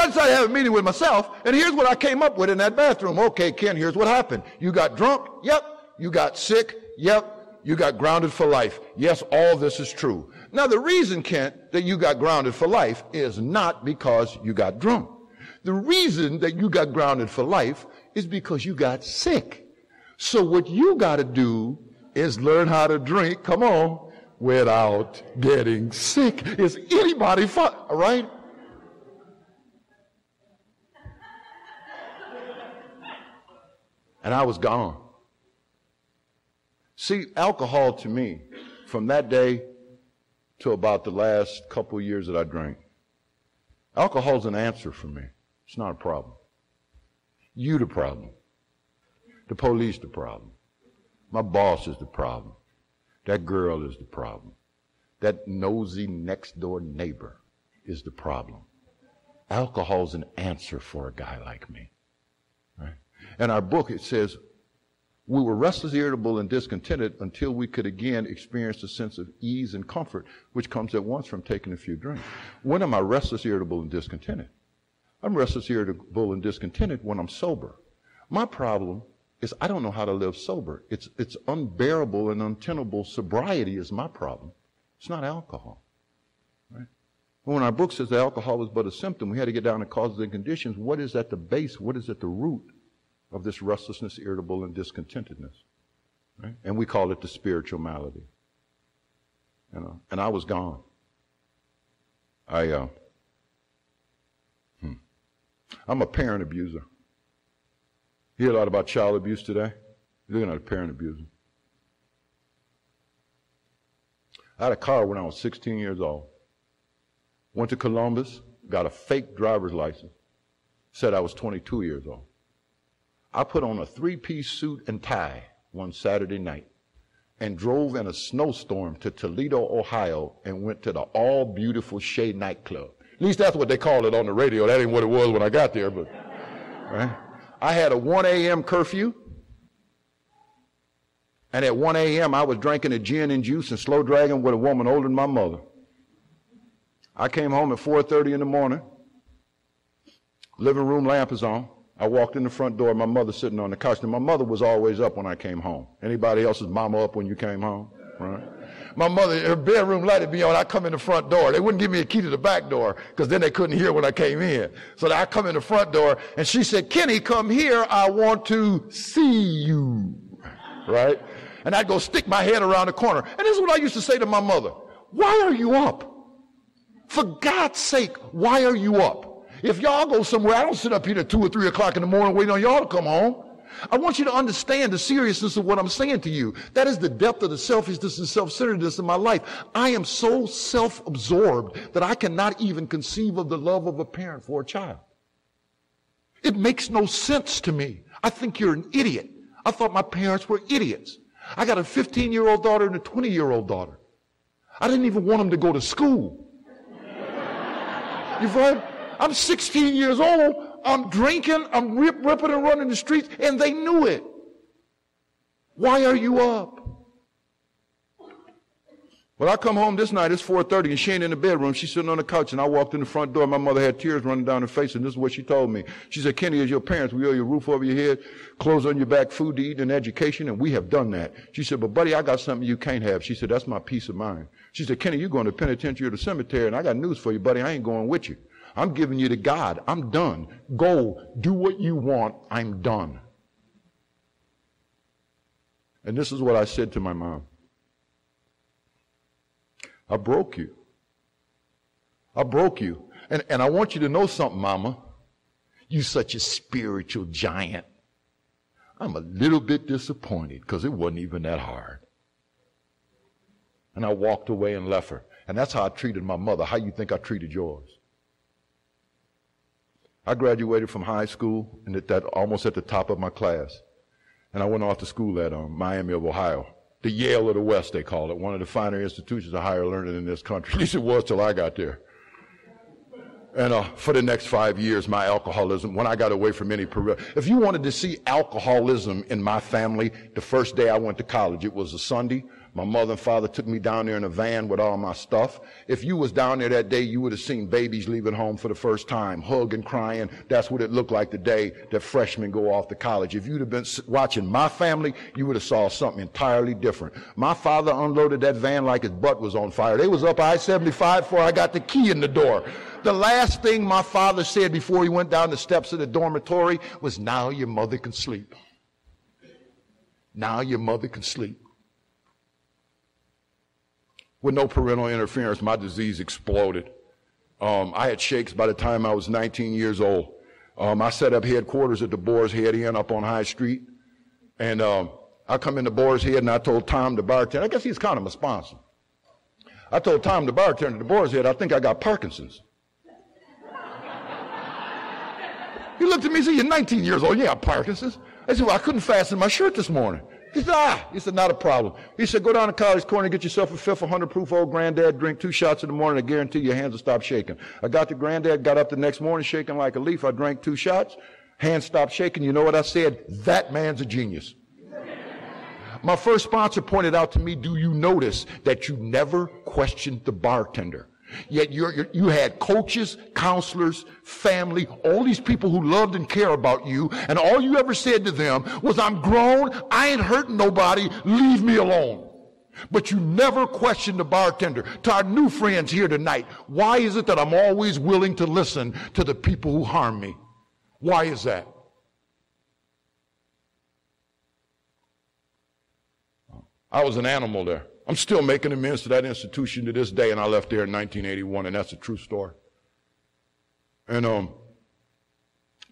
I decided to have a meeting with myself, and here's what I came up with in that bathroom. Okay, Ken, here's what happened. You got drunk? Yep. You got sick? Yep. You got grounded for life. Yes, all this is true. Now, the reason, Kent, that you got grounded for life is not because you got drunk. The reason that you got grounded for life is because you got sick. So what you got to do is learn how to drink, come on, without getting sick. Is anybody fun? All right? And I was gone. See, alcohol to me, from that day to about the last couple years that I drank, alcohol's an answer for me. It's not a problem. You the problem. The police the problem. My boss is the problem. That girl is the problem. That nosy next door neighbor is the problem. Alcohol's an answer for a guy like me. Right? In our book, it says, we were restless, irritable, and discontented until we could again experience a sense of ease and comfort, which comes at once from taking a few drinks. When am I restless, irritable, and discontented? I'm restless, irritable, and discontented when I'm sober. My problem is I don't know how to live sober. It's unbearable and untenable. Sobriety is my problem. It's not alcohol. Right? When our book says that alcohol is but a symptom, we had to get down to causes and conditions. What is at the base? What is at the root of this restlessness, irritable, and discontentedness? Right? And we call it the spiritual malady. You know? And I was gone. I'm a parent abuser. You hear a lot about child abuse today? You're looking at a parent abuser. I had a car when I was 16 years old. Went to Columbus, got a fake driver's license, said I was 22 years old. I put on a three-piece suit and tie one Saturday night and drove in a snowstorm to Toledo, Ohio, and went to the all-beautiful Shea nightclub. At least that's what they called it on the radio. That ain't what it was when I got there, but right? I had a 1 a.m. curfew, and at 1 a.m. I was drinking a gin and juice and slow dragging with a woman older than my mother. I came home at 4:30 in the morning. Living room lamp is on. I walked in the front door, my mother sitting on the couch. And my mother was always up when I came home. Anybody else's mama up when you came home? Right? My mother, her bedroom light would be on. I come in the front door. They wouldn't give me a key to the back door because then they couldn't hear when I came in. So I come in the front door, and she said, "Kenny, come here. I want to see you." Right? And I'd go stick my head around the corner. And this is what I used to say to my mother. Why are you up? For God's sake, why are you up? If y'all go somewhere, I don't sit up here at 2 or 3 o'clock in the morning waiting on y'all to come home. I want you to understand the seriousness of what I'm saying to you. That is the depth of the selfishness and self-centeredness in my life. I am so self-absorbed that I cannot even conceive of the love of a parent for a child. It makes no sense to me. I think you're an idiot. I thought my parents were idiots. I got a 15-year-old daughter and a 20-year-old daughter. I didn't even want them to go to school. You've heard? I'm 16 years old, I'm drinking, I'm ripping and running the streets, and they knew it. Why are you up? Well, I come home this night, it's 4:30, and she ain't in the bedroom. She's sitting on the couch, and I walked in the front door. My mother had tears running down her face, and this is what she told me. She said, "Kenny, as your parents, we owe you a roof over your head, clothes on your back, food to eat, and education, and we have done that." She said, "But, buddy, I got something you can't have." She said, "That's my peace of mind." She said, "Kenny, you're going to penitentiary or the cemetery, and I got news for you, buddy. I ain't going with you. I'm giving you to God. I'm done. Go, do what you want. I'm done." And this is what I said to my mom. "I broke you. I broke you. And I want you to know something, Mama. You such a spiritual giant. I'm a little bit disappointed because it wasn't even that hard." And I walked away and left her. And that's how I treated my mother. How you think I treated yours? I graduated from high school and almost at the top of my class. And I went off to school at Miami of Ohio. the Yale of the West, they called it, one of the finer institutions of higher learning in this country. At least it was till I got there. And for the next 5 years, my alcoholism, when I got away from any peripheral. If you wanted to see alcoholism in my family, the first day I went to college, it was a Sunday. My mother and father took me down there in a van with all my stuff. If you was down there that day, you would have seen babies leaving home for the first time, hugging, crying. That's what it looked like the day that freshmen go off to college. If you'd have been watching my family, you would have saw something entirely different. My father unloaded that van like his butt was on fire. They was up I-75 before I got the key in the door. The last thing my father said before he went down the steps of the dormitory was, now your mother can sleep. Now your mother can sleep. With no parental interference, my disease exploded. I had shakes by the time I was 19 years old. I set up headquarters at the Boar's Head Inn up on High Street. And I come into Boar's Head and I told Tom the bartender, I guess he's kind of my sponsor. I told Tom the bartender at the Boar's Head, I think I got Parkinson's. He looked at me and said, you're 19 years old, you got Parkinson's. I said, well, I couldn't fasten my shirt this morning. He said, he said, not a problem. He said, go down to College Corner and get yourself a fifth of 100 proof old granddad, drink 2 shots in the morning, I guarantee your hands will stop shaking. I got to granddad, got up the next morning shaking like a leaf, I drank 2 shots, hands stopped shaking. You know what I said? That man's a genius. My first sponsor pointed out to me, do you notice that you never questioned the bartender? Yet you had coaches, counselors, family, all these people who loved and care about you, and all you ever said to them was, I'm grown, I ain't hurting nobody, leave me alone. But you never questioned the bartender. To our new friends here tonight, why is it that I'm always willing to listen to the people who harm me? Why is that? I was an animal there. I'm still making amends to that institution to this day, and I left there in 1981, and that's a true story. And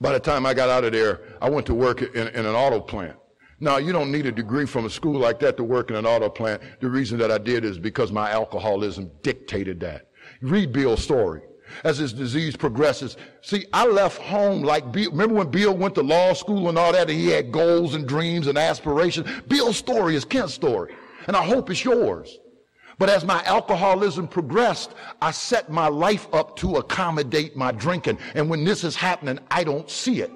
by the time I got out of there, I went to work in an auto plant. Now, you don't need a degree from a school like that to work in an auto plant. The reason that I did is because my alcoholism dictated that. Read Bill's story. As his disease progresses. See, I left home like Bill. Remember when Bill went to law school and all that, and he had goals and dreams and aspirations? Bill's story is Kent's story. And I hope it's yours. But as my alcoholism progressed, I set my life up to accommodate my drinking. And when this is happening, I don't see it.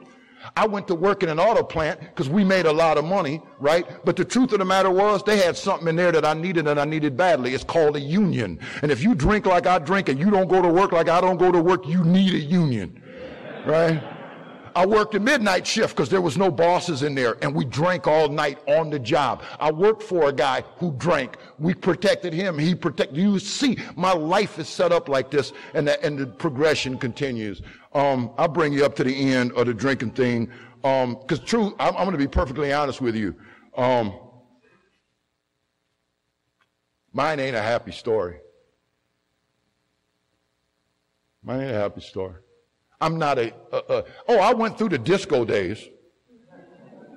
I went to work in an auto plant because we made a lot of money, right? But the truth of the matter was they had something in there that I needed and I needed badly. It's called a union. And if you drink like I drink and you don't go to work like I don't go to work, you need a union, right? I worked a midnight shift because there was no bosses in there, and we drank all night on the job. I worked for a guy who drank. We protected him. He protected. You see, my life is set up like this, and the progression continues. I'll bring you up to the end of the drinking thing, because true, I'm going to be perfectly honest with you. Mine ain't a happy story. Mine ain't a happy story. I'm not I went through the disco days,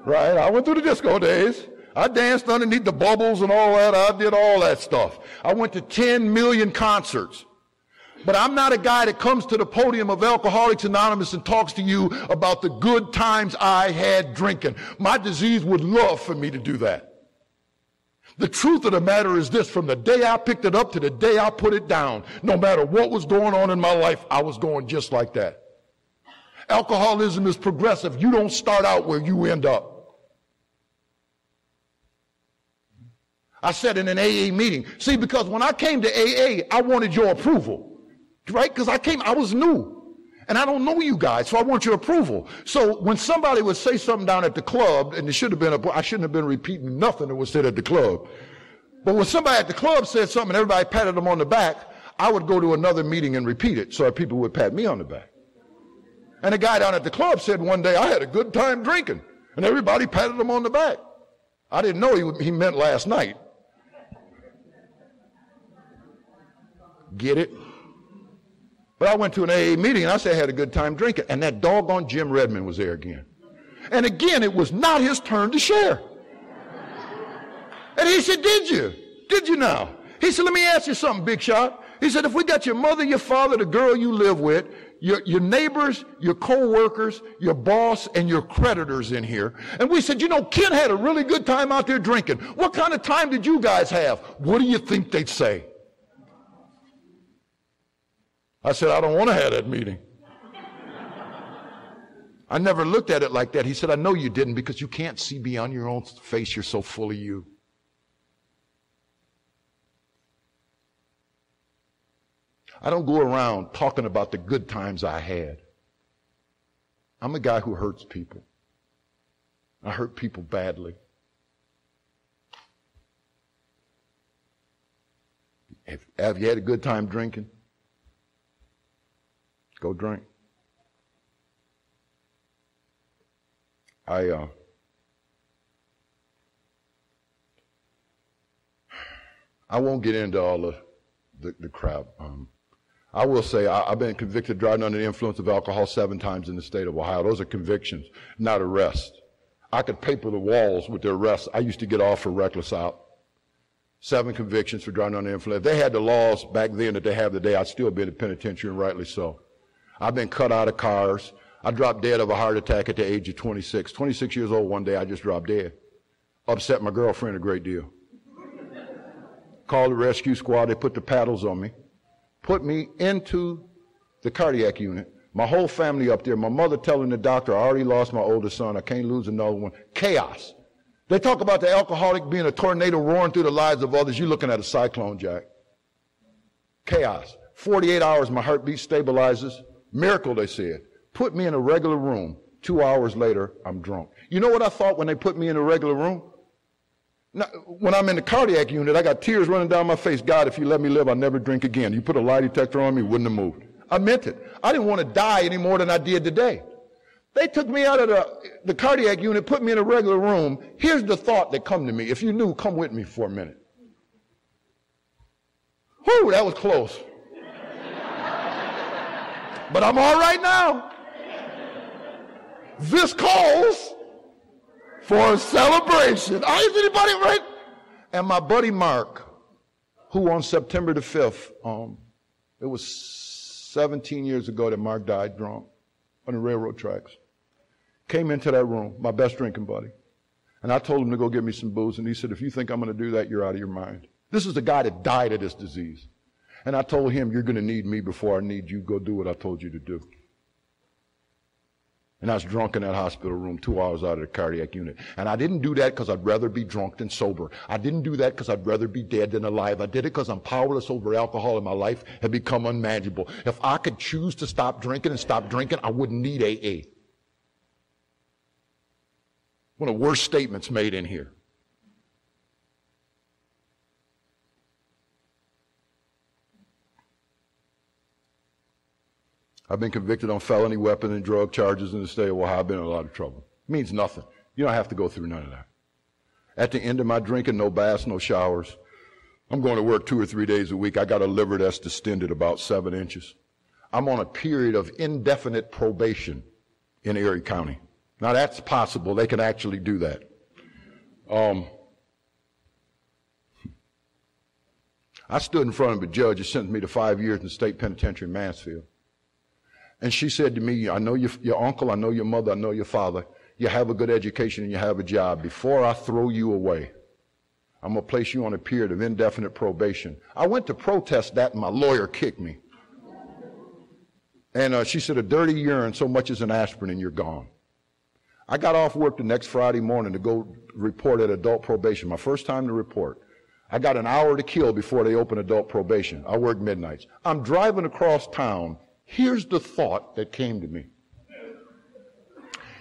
right? I went through the disco days. I danced underneath the bubbles and all that. I did all that stuff. I went to 10 million concerts. But I'm not a guy that comes to the podium of Alcoholics Anonymous and talks to you about the good times I had drinking. My disease would love for me to do that. The truth of the matter is this, from the day I picked it up to the day I put it down, no matter what was going on in my life, I was going just like that. Alcoholism is progressive. You don't start out where you end up. I said in an AA meeting, see, because when I came to AA, I wanted your approval, right? Because I was new. And I don't know you guys, so I want your approval. So when somebody would say something down at the club, and it should have been, I shouldn't have been repeating nothing that was said at the club. But when somebody at the club said something and everybody patted them on the back, I would go to another meeting and repeat it so that people would pat me on the back. And a guy down at the club said one day, I had a good time drinking. And everybody patted him on the back. I didn't know he meant last night. Get it? But I went to an AA meeting and I said I had a good time drinking. And that doggone Jim Redmond was there again. And again, it was not his turn to share. And he said, did you? Did you now? He said, let me ask you something, Big Shot. He said, if we got your mother, your father, the girl you live with, your neighbors, your co-workers, your boss, and your creditors in here. And we said, you know, Ken had a really good time out there drinking. What kind of time did you guys have? What do you think they'd say? I said, I don't want to have that meeting. I never looked at it like that. He said, I know you didn't, because you can't see beyond your own face. You're so full of you. I don't go around talking about the good times I had. I'm a guy who hurts people. I hurt people badly. Have you had a good time drinking? Go drink. I won't get into all the crap. I will say I've been convicted of driving under the influence of alcohol 7 times in the state of Ohio. Those are convictions, not arrests. I could paper the walls with the arrests. I used to get off for reckless out. 7 convictions for driving under the influence. If they had the laws back then that they have today, I'd still be in the penitentiary, and rightly so. I've been cut out of cars. I dropped dead of a heart attack at the age of 26. 26 years old one day, I just dropped dead. Upset my girlfriend a great deal. Called the rescue squad. They put the paddles on me. Put me into the cardiac unit. My whole family up there. My mother telling the doctor, I already lost my oldest son. I can't lose another one. Chaos. They talk about the alcoholic being a tornado roaring through the lives of others. You're looking at a cyclone, Jack. Chaos. 48 hours, my heartbeat stabilizes. Miracle, they said. Put me in a regular room. 2 hours later, I'm drunk. You know what I thought when they put me in a regular room? Now, when I'm in the cardiac unit, I got tears running down my face. God, if you let me live, I'll never drink again. You put a lie detector on me, wouldn't have moved. I meant it. I didn't want to die any more than I did today. They took me out of the cardiac unit, put me in a regular room. Here's the thought that come to me. If you knew, come with me for a minute. Whew, that was close. But I'm all right now. This calls for a celebration. Oh, is anybody right? And my buddy Mark, who on September the 5th, it was 17 years ago that Mark died drunk on the railroad tracks, came into that room, my best drinking buddy. And I told him to go get me some booze. And he said, if you think I'm going to do that, you're out of your mind. This is the guy that died of this disease. And I told him, you're going to need me before I need you. Go do what I told you to do. And I was drunk in that hospital room 2 hours out of the cardiac unit. And I didn't do that because I'd rather be drunk than sober. I didn't do that because I'd rather be dead than alive. I did it because I'm powerless over alcohol and my life had become unmanageable. If I could choose to stop drinking and stop drinking, I wouldn't need AA. One of the worst statements made in here. I've been convicted on felony weapon and drug charges in the state of Ohio. I've been in a lot of trouble. It means nothing. You don't have to go through none of that. At the end of my drinking, no baths, no showers. I'm going to work 2 or 3 days a week. I got a liver that's distended about 7 inches. I'm on a period of indefinite probation in Erie County. Now that's possible. They can actually do that. I stood in front of a judge who sentenced me to 5 years in the state penitentiary in Mansfield. And she said to me, I know your uncle, I know your mother, I know your father. You have a good education and you have a job. Before I throw you away, I'm going to place you on a period of indefinite probation. I went to protest that and my lawyer kicked me. And she said, a dirty urine, so much as an aspirin and you're gone. I got off work the next Friday morning to go report at adult probation, my first time to report. I got an hour to kill before they open adult probation. I worked midnights. I'm driving across town. Here's the thought that came to me.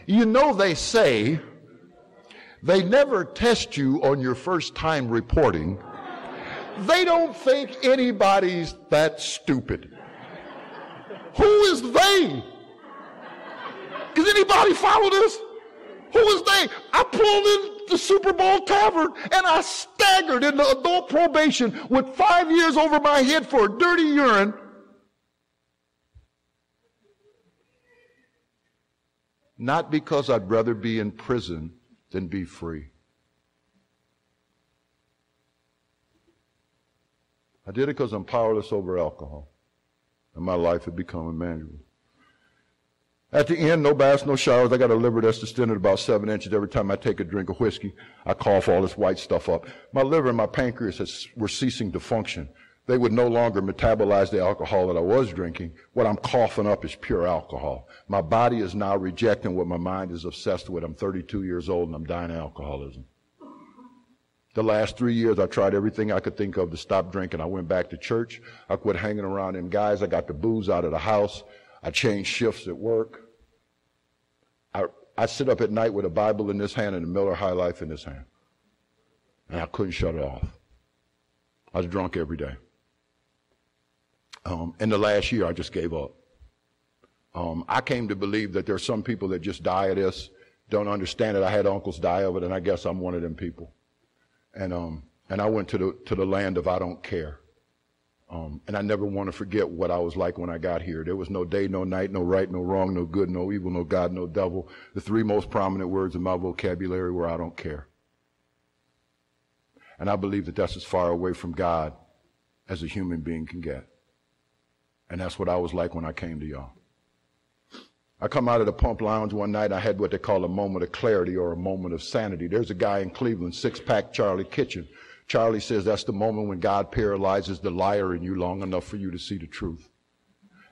You know, they say they never test you on your first time reporting. They don't think anybody's that stupid. Who is they? Does anybody follow this? Who is they? I pulled in the Super Bowl Tavern and I staggered into adult probation with 5 years over my head for a dirty urine. Not because I'd rather be in prison than be free. I did it because I'm powerless over alcohol, and my life had become unmanageable. At the end, no baths, no showers. I got a liver that's distended about 7 inches. Every time I take a drink of whiskey, I cough all this white stuff up. My liver and my pancreas were ceasing to function. They would no longer metabolize the alcohol that I was drinking. What I'm coughing up is pure alcohol. My body is now rejecting what my mind is obsessed with. I'm 32 years old and I'm dying of alcoholism. The last 3 years, I tried everything I could think of to stop drinking. I went back to church. I quit hanging around them guys. I got the booze out of the house. I changed shifts at work. I sit up at night with a Bible in this hand and a Miller High Life in this hand. And I couldn't shut it off. I was drunk every day. In the last year, I just gave up. I came to believe that there are some people that just die of this, don't understand it. I had uncles die of it, and I guess I'm one of them people. And I went to the land of I don't care. And I never want to forget what I was like when I got here. There was no day, no night, no right, no wrong, no good, no evil, no God, no devil. The three most prominent words in my vocabulary were I don't care. And I believe that that's as far away from God as a human being can get. And that's what I was like when I came to y'all. I come out of the Pump Lounge one night. I had what they call a moment of clarity or a moment of sanity. There's a guy in Cleveland, six-pack Charlie Kitchen. Charlie says that's the moment when God paralyzes the liar in you long enough for you to see the truth.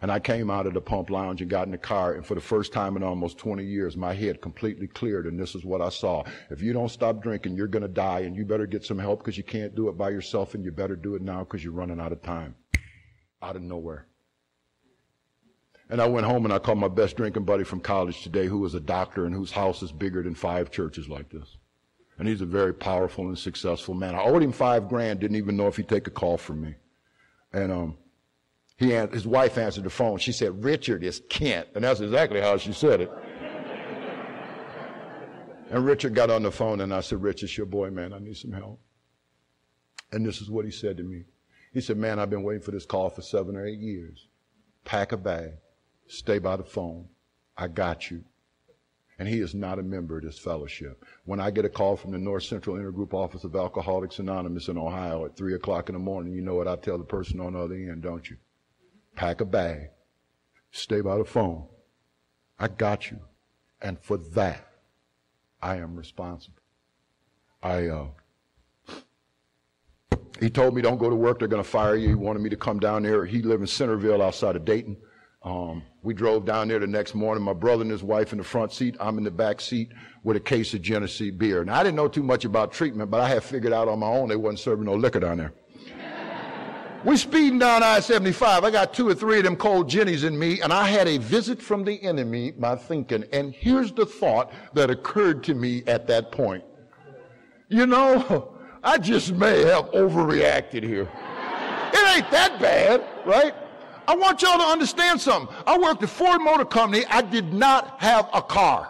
And I came out of the Pump Lounge and got in the car, and for the first time in almost 20 years, my head completely cleared, and this is what I saw. If you don't stop drinking, you're going to die, and you better get some help because you can't do it by yourself, and you better do it now because you're running out of time. Out of nowhere. And I went home, and I called my best drinking buddy from college today, who was a doctor and whose house is bigger than 5 churches like this. And he's a very powerful and successful man. I owed him $5,000, didn't even know if he'd take a call from me. And his wife answered the phone. She said, "Richard, it's Kent." And that's exactly how she said it. And Richard got on the phone, and I said, "Rich, it's your boy, man. I need some help." And this is what he said to me. He said, "Man, I've been waiting for this call for 7 or 8 years. Pack a bag. Stay by the phone. I got you." And he is not a member of this fellowship. When I get a call from the North Central Intergroup Office of Alcoholics Anonymous in Ohio at 3 o'clock in the morning, you know what I tell the person on the other end, don't you? Pack a bag. Stay by the phone. I got you. And for that, I am responsible. He told me, "Don't go to work. They're going to fire you." He wanted me to come down there. He lived in Centerville outside of Dayton. We drove down there the next morning, my brother and his wife in the front seat, I'm in the back seat with a case of Genesee beer. Now, I didn't know too much about treatment, but I had figured out on my own they wasn't serving no liquor down there. We speeding down I-75. I got 2 or 3 of them cold Jennies in me, and I had a visit from the enemy, my thinking, and here's the thought that occurred to me at that point. You know, I just may have overreacted here. It ain't that bad, right? I want y'all to understand something. I worked at Ford Motor Company. I did not have a car.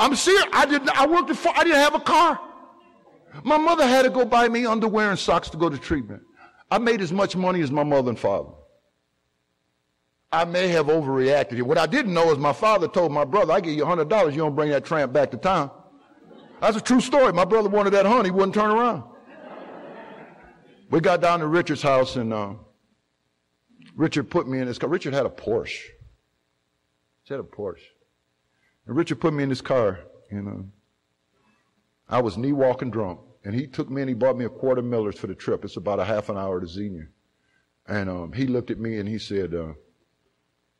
I'm serious. I didn't have a car. My mother had to go buy me underwear and socks to go to treatment. I made as much money as my mother and father. I may have overreacted here. What I didn't know is my father told my brother, "I give you $100, you don't bring that tramp back to town." That's a true story. My brother wanted that honey, he wouldn't turn around. We got down to Richard's house, and Richard put me in his car. Richard had a Porsche. He had a Porsche. And Richard put me in his car, and I was knee-walking drunk. And he took me and he bought me a quart of Miller's for the trip. It's about a half an hour to Xenia. And he looked at me and he said,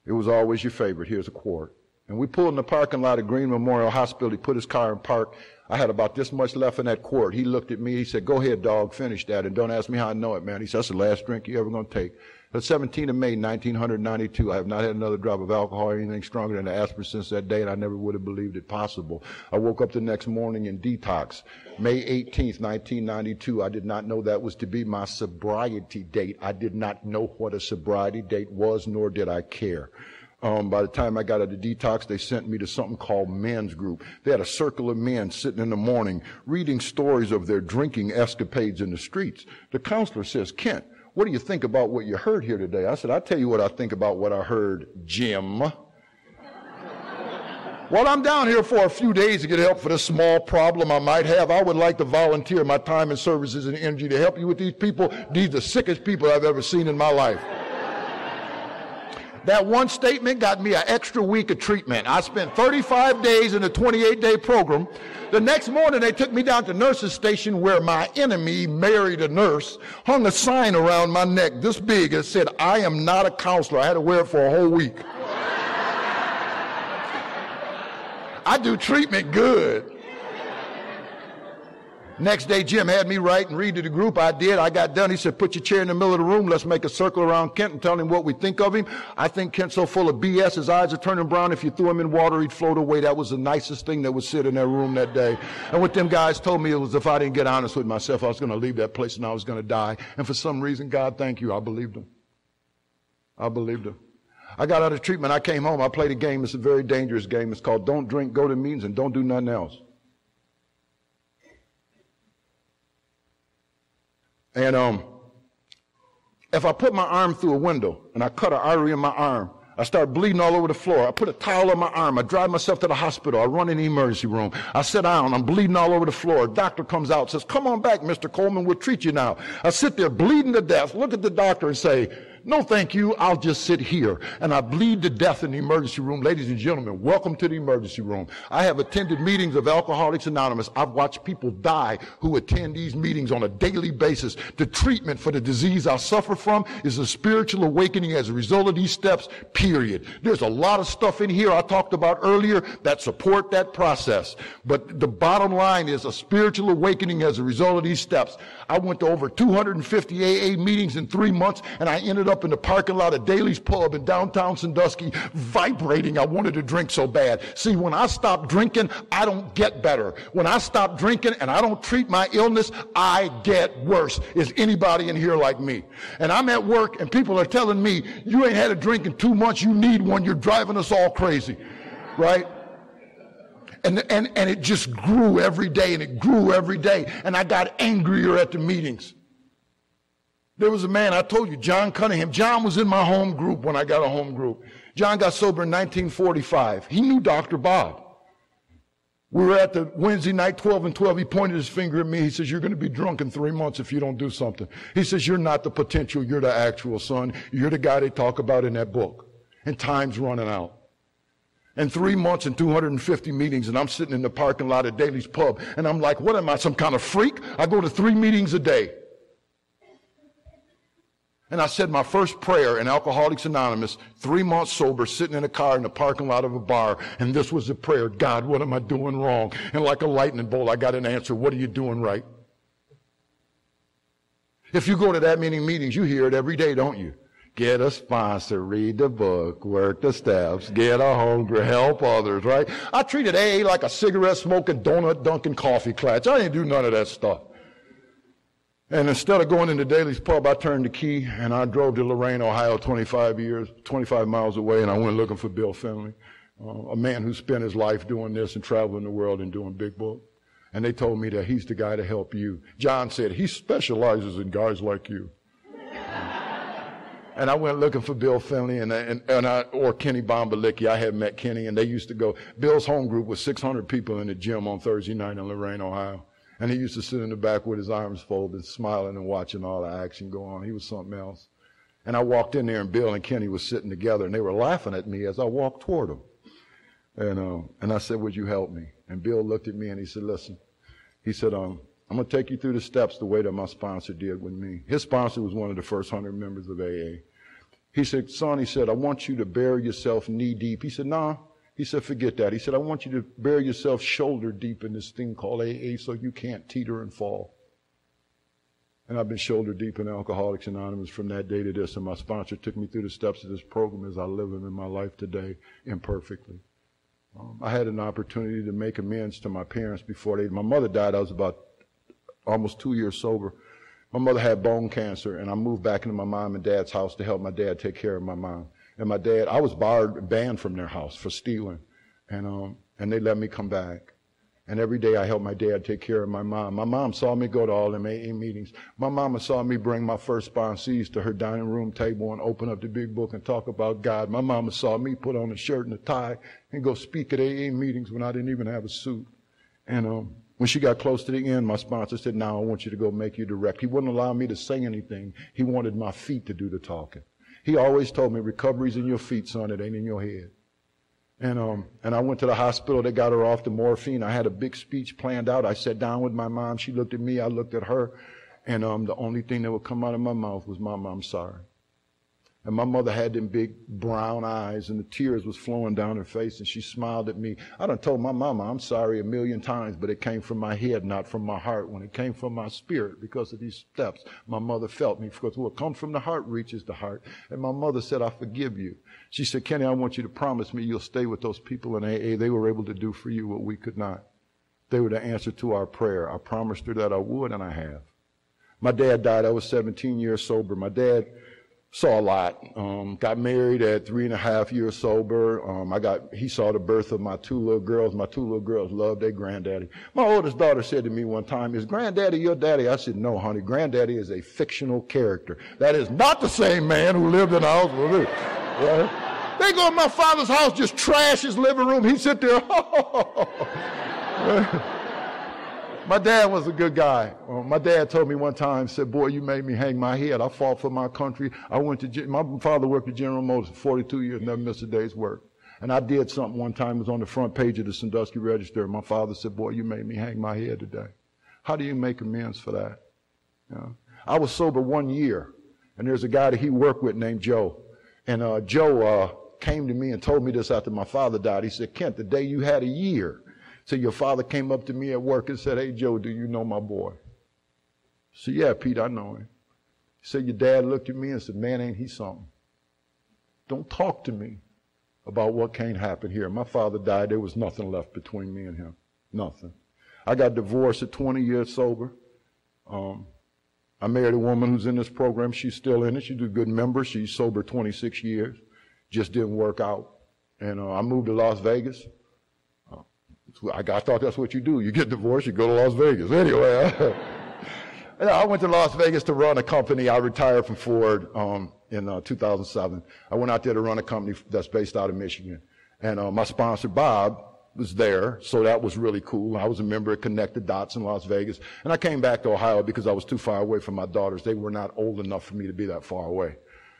"It was always your favorite. Here's a quart." And we pulled in the parking lot at Green Memorial Hospital. He put his car in park. I had about this much left in that quart. He looked at me. He said, "Go ahead, dog. Finish that. And don't ask me how I know it, man." He said, "That's the last drink you're ever going to take." The 17th of May, 1992, I have not had another drop of alcohol or anything stronger than the aspirin since that day, and I never would have believed it possible. I woke up the next morning in detox. May 18th, 1992, I did not know that was to be my sobriety date. I did not know what a sobriety date was, nor did I care. By the time I got out of the detox, they sent me to something called men's group. They had a circle of men sitting in the morning reading stories of their drinking escapades in the streets. The counselor says, "Kent, what do you think about what you heard here today?" I said, "I'll tell you what I think about what I heard, Jim. While I'm down here for a few days to get help for this small problem I might have, I would like to volunteer my time and services and energy to help you with these people. These are the sickest people I've ever seen in my life." That one statement got me an extra week of treatment. I spent 35 days in a 28-day program. The next morning, they took me down to nurse's station where my enemy married a nurse, hung a sign around my neck this big and said, "I am not a counselor." I had to wear it for a whole week. I do treatment good. Next day, Jim had me write and read to the group. I did. I got done. He said, "Put your chair in the middle of the room. Let's make a circle around Kent and tell him what we think of him. I think Kent's so full of BS, his eyes are turning brown. If you threw him in water, he'd float away." That was the nicest thing that would sit in that room that day. And what them guys told me was if I didn't get honest with myself, I was going to leave that place and I was going to die. And for some reason, God, thank you, I believed them. I believed them. I got out of treatment. I came home. I played a game. It's a very dangerous game. It's called Don't Drink, Go to Meetings, and Don't Do Nothing Else. And if I put my arm through a window and I cut an artery in my arm, I start bleeding all over the floor. I put a towel on my arm. I drive myself to the hospital. I run in the emergency room. I sit down. I'm bleeding all over the floor. A doctor comes out, says, "Come on back, Mr. Coleman. We'll treat you now." I sit there bleeding to death, look at the doctor and say, "No, thank you. I'll just sit here." And I bleed to death in the emergency room. Ladies and gentlemen, welcome to the emergency room. I have attended meetings of Alcoholics Anonymous. I've watched people die who attend these meetings on a daily basis. The treatment for the disease I suffer from is a spiritual awakening as a result of these steps, period. There's a lot of stuff in here I talked about earlier that support that process. But the bottom line is a spiritual awakening as a result of these steps. I went to over 250 AA meetings in 3 months, and I ended up in the parking lot of Daly's Pub in downtown Sandusky, vibrating. I wanted to drink so bad. See, when I stop drinking, I don't get better. When I stop drinking and I don't treat my illness, I get worse. Is anybody in here like me? And I'm at work and people are telling me, "You ain't had a drink in 2 months. You need one. You're driving us all crazy." Right? And it just grew every day, and it grew every day. And I got angrier at the meetings. There was a man, I told you, John Cunningham. John was in my home group when I got a home group. John got sober in 1945. He knew Dr. Bob. We were at the Wednesday night, 12 and 12. He pointed his finger at me. He says, "You're going to be drunk in 3 months if you don't do something." He says, "You're not the potential. You're the actual, son. You're the guy they talk about in that book. And time's running out." And 3 months and 250 meetings, and I'm sitting in the parking lot at Daly's Pub. And I'm like, what am I, some kind of freak? I go to 3 meetings a day. And I said my first prayer in Alcoholics Anonymous, 3 months sober, sitting in a car in the parking lot of a bar. And this was the prayer, "God, what am I doing wrong?" And like a lightning bolt, I got an answer, "What are you doing right?" If you go to that many meetings, you hear it every day, don't you? Get a sponsor, read the book, work the steps, get a hunger, help others, right? I treated AA like a cigarette-smoking, donut-dunking coffee class. I didn't do none of that stuff. And instead of going into Daly's Pub, I turned the key and I drove to Lorain, Ohio, 25 miles away, and I went looking for Bill Finley, a man who spent his life doing this and traveling the world and doing big book. And they told me that he's the guy to help you. John said, "He specializes in guys like you." And I went looking for Bill Finley or Kenny Bombalicki. I had met Kenny, and they used to go. Bill's home group was 600 people in the gym on Thursday night in Lorain, Ohio. And he used to sit in the back with his arms folded, smiling and watching all the action go on. He was something else. And I walked in there, and Bill and Kenny were sitting together, and they were laughing at me as I walked toward them. And I said, "Would you help me?" And Bill looked at me, and he said, "Listen." He said, "I'm going to take you through the steps the way that my sponsor did with me." His sponsor was one of the first 100 members of AA. He said, "Son," he said, "I want you to bury yourself knee deep." He said, "Nah." He said, "Forget that." He said, "I want you to bury yourself shoulder deep in this thing called AA so you can't teeter and fall." And I've been shoulder deep in Alcoholics Anonymous from that day to this. And my sponsor took me through the steps of this program as I live them in my life today imperfectly. I had an opportunity to make amends to my parents before my mother died. I was about almost 2 years sober. My mother had bone cancer, and I moved back into my mom and dad's house to help my dad take care of my mom. And my dad, I was banned from their house for stealing. And they let me come back. And every day I helped my dad take care of my mom. My mom saw me go to all them AA meetings. My mama saw me bring my first sponsees to her dining room table and open up the big book and talk about God. My mama saw me put on a shirt and a tie and go speak at AA meetings when I didn't even have a suit. And when she got close to the end, my sponsor said, "Now I want you to go make your direct." He wouldn't allow me to say anything. He wanted my feet to do the talking. He always told me, recovery's in your feet, son, it ain't in your head. And I went to the hospital. They got her off the morphine. I had a big speech planned out. I sat down with my mom. She looked at me. I looked at her. And the only thing that would come out of my mouth was, Mama, I'm sorry. And my mother had them big brown eyes, and the tears was flowing down her face, and she smiled at me. I done told my mama I'm sorry a million times, but it came from my head, not from my heart. When it came from my spirit, because of these steps, my mother felt me. Because what comes from the heart reaches the heart. And my mother said, I forgive you. She said, Kenny, I want you to promise me you'll stay with those people in AA. They were able to do for you what we could not. They were the answer to our prayer. I promised her that I would, and I have. My dad died. I was 17 years sober. My dad saw a lot. Got married at 3.5 years sober. He saw the birth of my two little girls. My two little girls loved their granddaddy. My oldest daughter said to me one time, is granddaddy your daddy? I said, no, honey. Granddaddy is a fictional character. That is not the same man who lived in the house with me. Right? They go to my father's house, just trash his living room. He'd sit there. My dad was a good guy. My dad told me one time, said, boy, you made me hang my head. I fought for my country. I went to, my father worked at General Motors for 42 years, never missed a day's work. And I did something one time, it was on the front page of the Sandusky Register. My father said, boy, you made me hang my head today. How do you make amends for that? You know? I was sober 1 year, and there's a guy that he worked with named Joe. And Joe came to me and told me this after my father died. He said, Kent, the day you had a year, so your father came up to me at work and said, hey, Joe, do you know my boy? I said, yeah, Pete, I know him. He said, your dad looked at me and said, man, ain't he something? Don't talk to me about what can't happen here. My father died. There was nothing left between me and him. Nothing. I got divorced at 20 years sober. I married a woman who's in this program. She's still in it. She's a good member. She's sober 26 years. Just didn't work out. And I moved to Las Vegas. I thought that's what you do. You get divorced, you go to Las Vegas. Anyway, I went to Las Vegas to run a company. I retired from Ford in 2007. I went out there to run a company that's based out of Michigan. And my sponsor, Bob, was there, so that was really cool. I was a member of Connected Dots in Las Vegas. And I came back to Ohio because I was too far away from my daughters. They were not old enough for me to be that far away.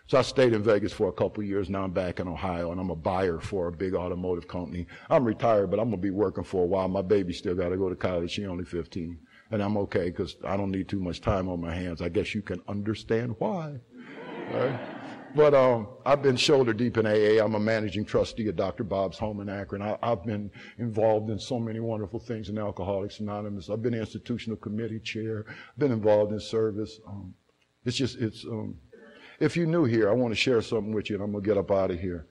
So I stayed in Vegas for a couple years. Now I'm back in Ohio, and I'm a buyer for a big automotive company. I'm retired, but I'm going to be working for a while. My baby still got to go to college. She's only 15. And I'm okay because I don't need too much time on my hands. I guess you can understand why. Right? But I've been shoulder deep in AA. I'm a managing trustee at Dr. Bob's home in Akron. I've been involved in so many wonderful things in Alcoholics Anonymous. I've been institutional committee chair. I've been involved in service. If you're new here, I want to share something with you, and I'm going to get up out of here.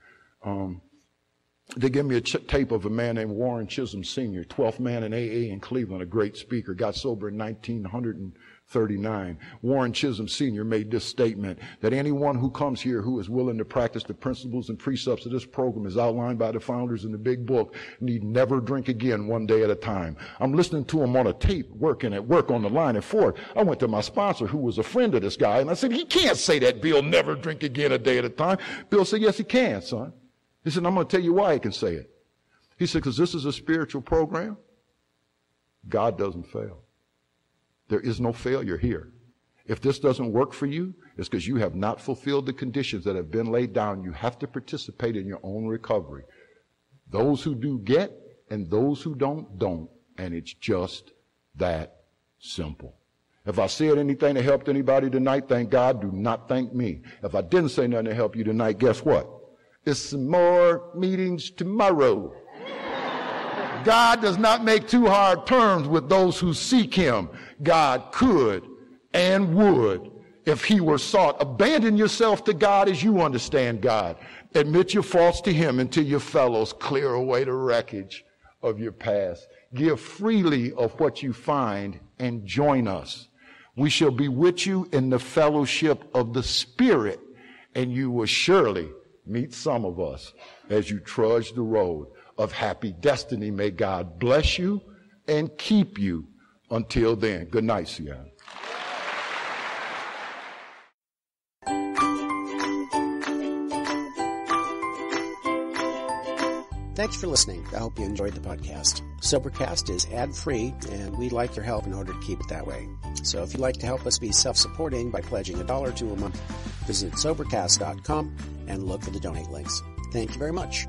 They gave me a tape of a man named Warren Chisholm Sr., 12th man in AA in Cleveland, a great speaker, got sober in 1939. Warren Chisholm Sr. made this statement that anyone who comes here who is willing to practice the principles and precepts of this program as outlined by the founders in the big book need never drink again one day at a time. I'm listening to him on a tape working at work on the line at Ford. I went to my sponsor who was a friend of this guy and I said, he can't say that, Bill, never drink again a day at a time. Bill said, yes, he can, son. He said, I'm going to tell you why he can say it. He said, because this is a spiritual program. God doesn't fail. There is no failure here. If this doesn't work for you, it's because you have not fulfilled the conditions that have been laid down. You have to participate in your own recovery. Those who do get, and those who don't. And it's just that simple. If I said anything that helped anybody tonight, thank God. Do not thank me. If I didn't say nothing to help you tonight, guess what? There's some more meetings tomorrow. God does not make too hard terms with those who seek him. God could and would, if he were sought. Abandon yourself to God as you understand God. Admit your faults to him and to your fellows. Clear away the wreckage of your past. Give freely of what you find and join us. We shall be with you in the fellowship of the Spirit, and you will surely meet some of us as you trudge the road of happy destiny. May God bless you and keep you until then. Good night, Seattle. Thanks for listening. I hope you enjoyed the podcast. SoberCast is ad-free, and we'd like your help in order to keep it that way. So if you'd like to help us be self-supporting by pledging $1 to a month, visit SoberCast.com and look for the donate links. Thank you very much.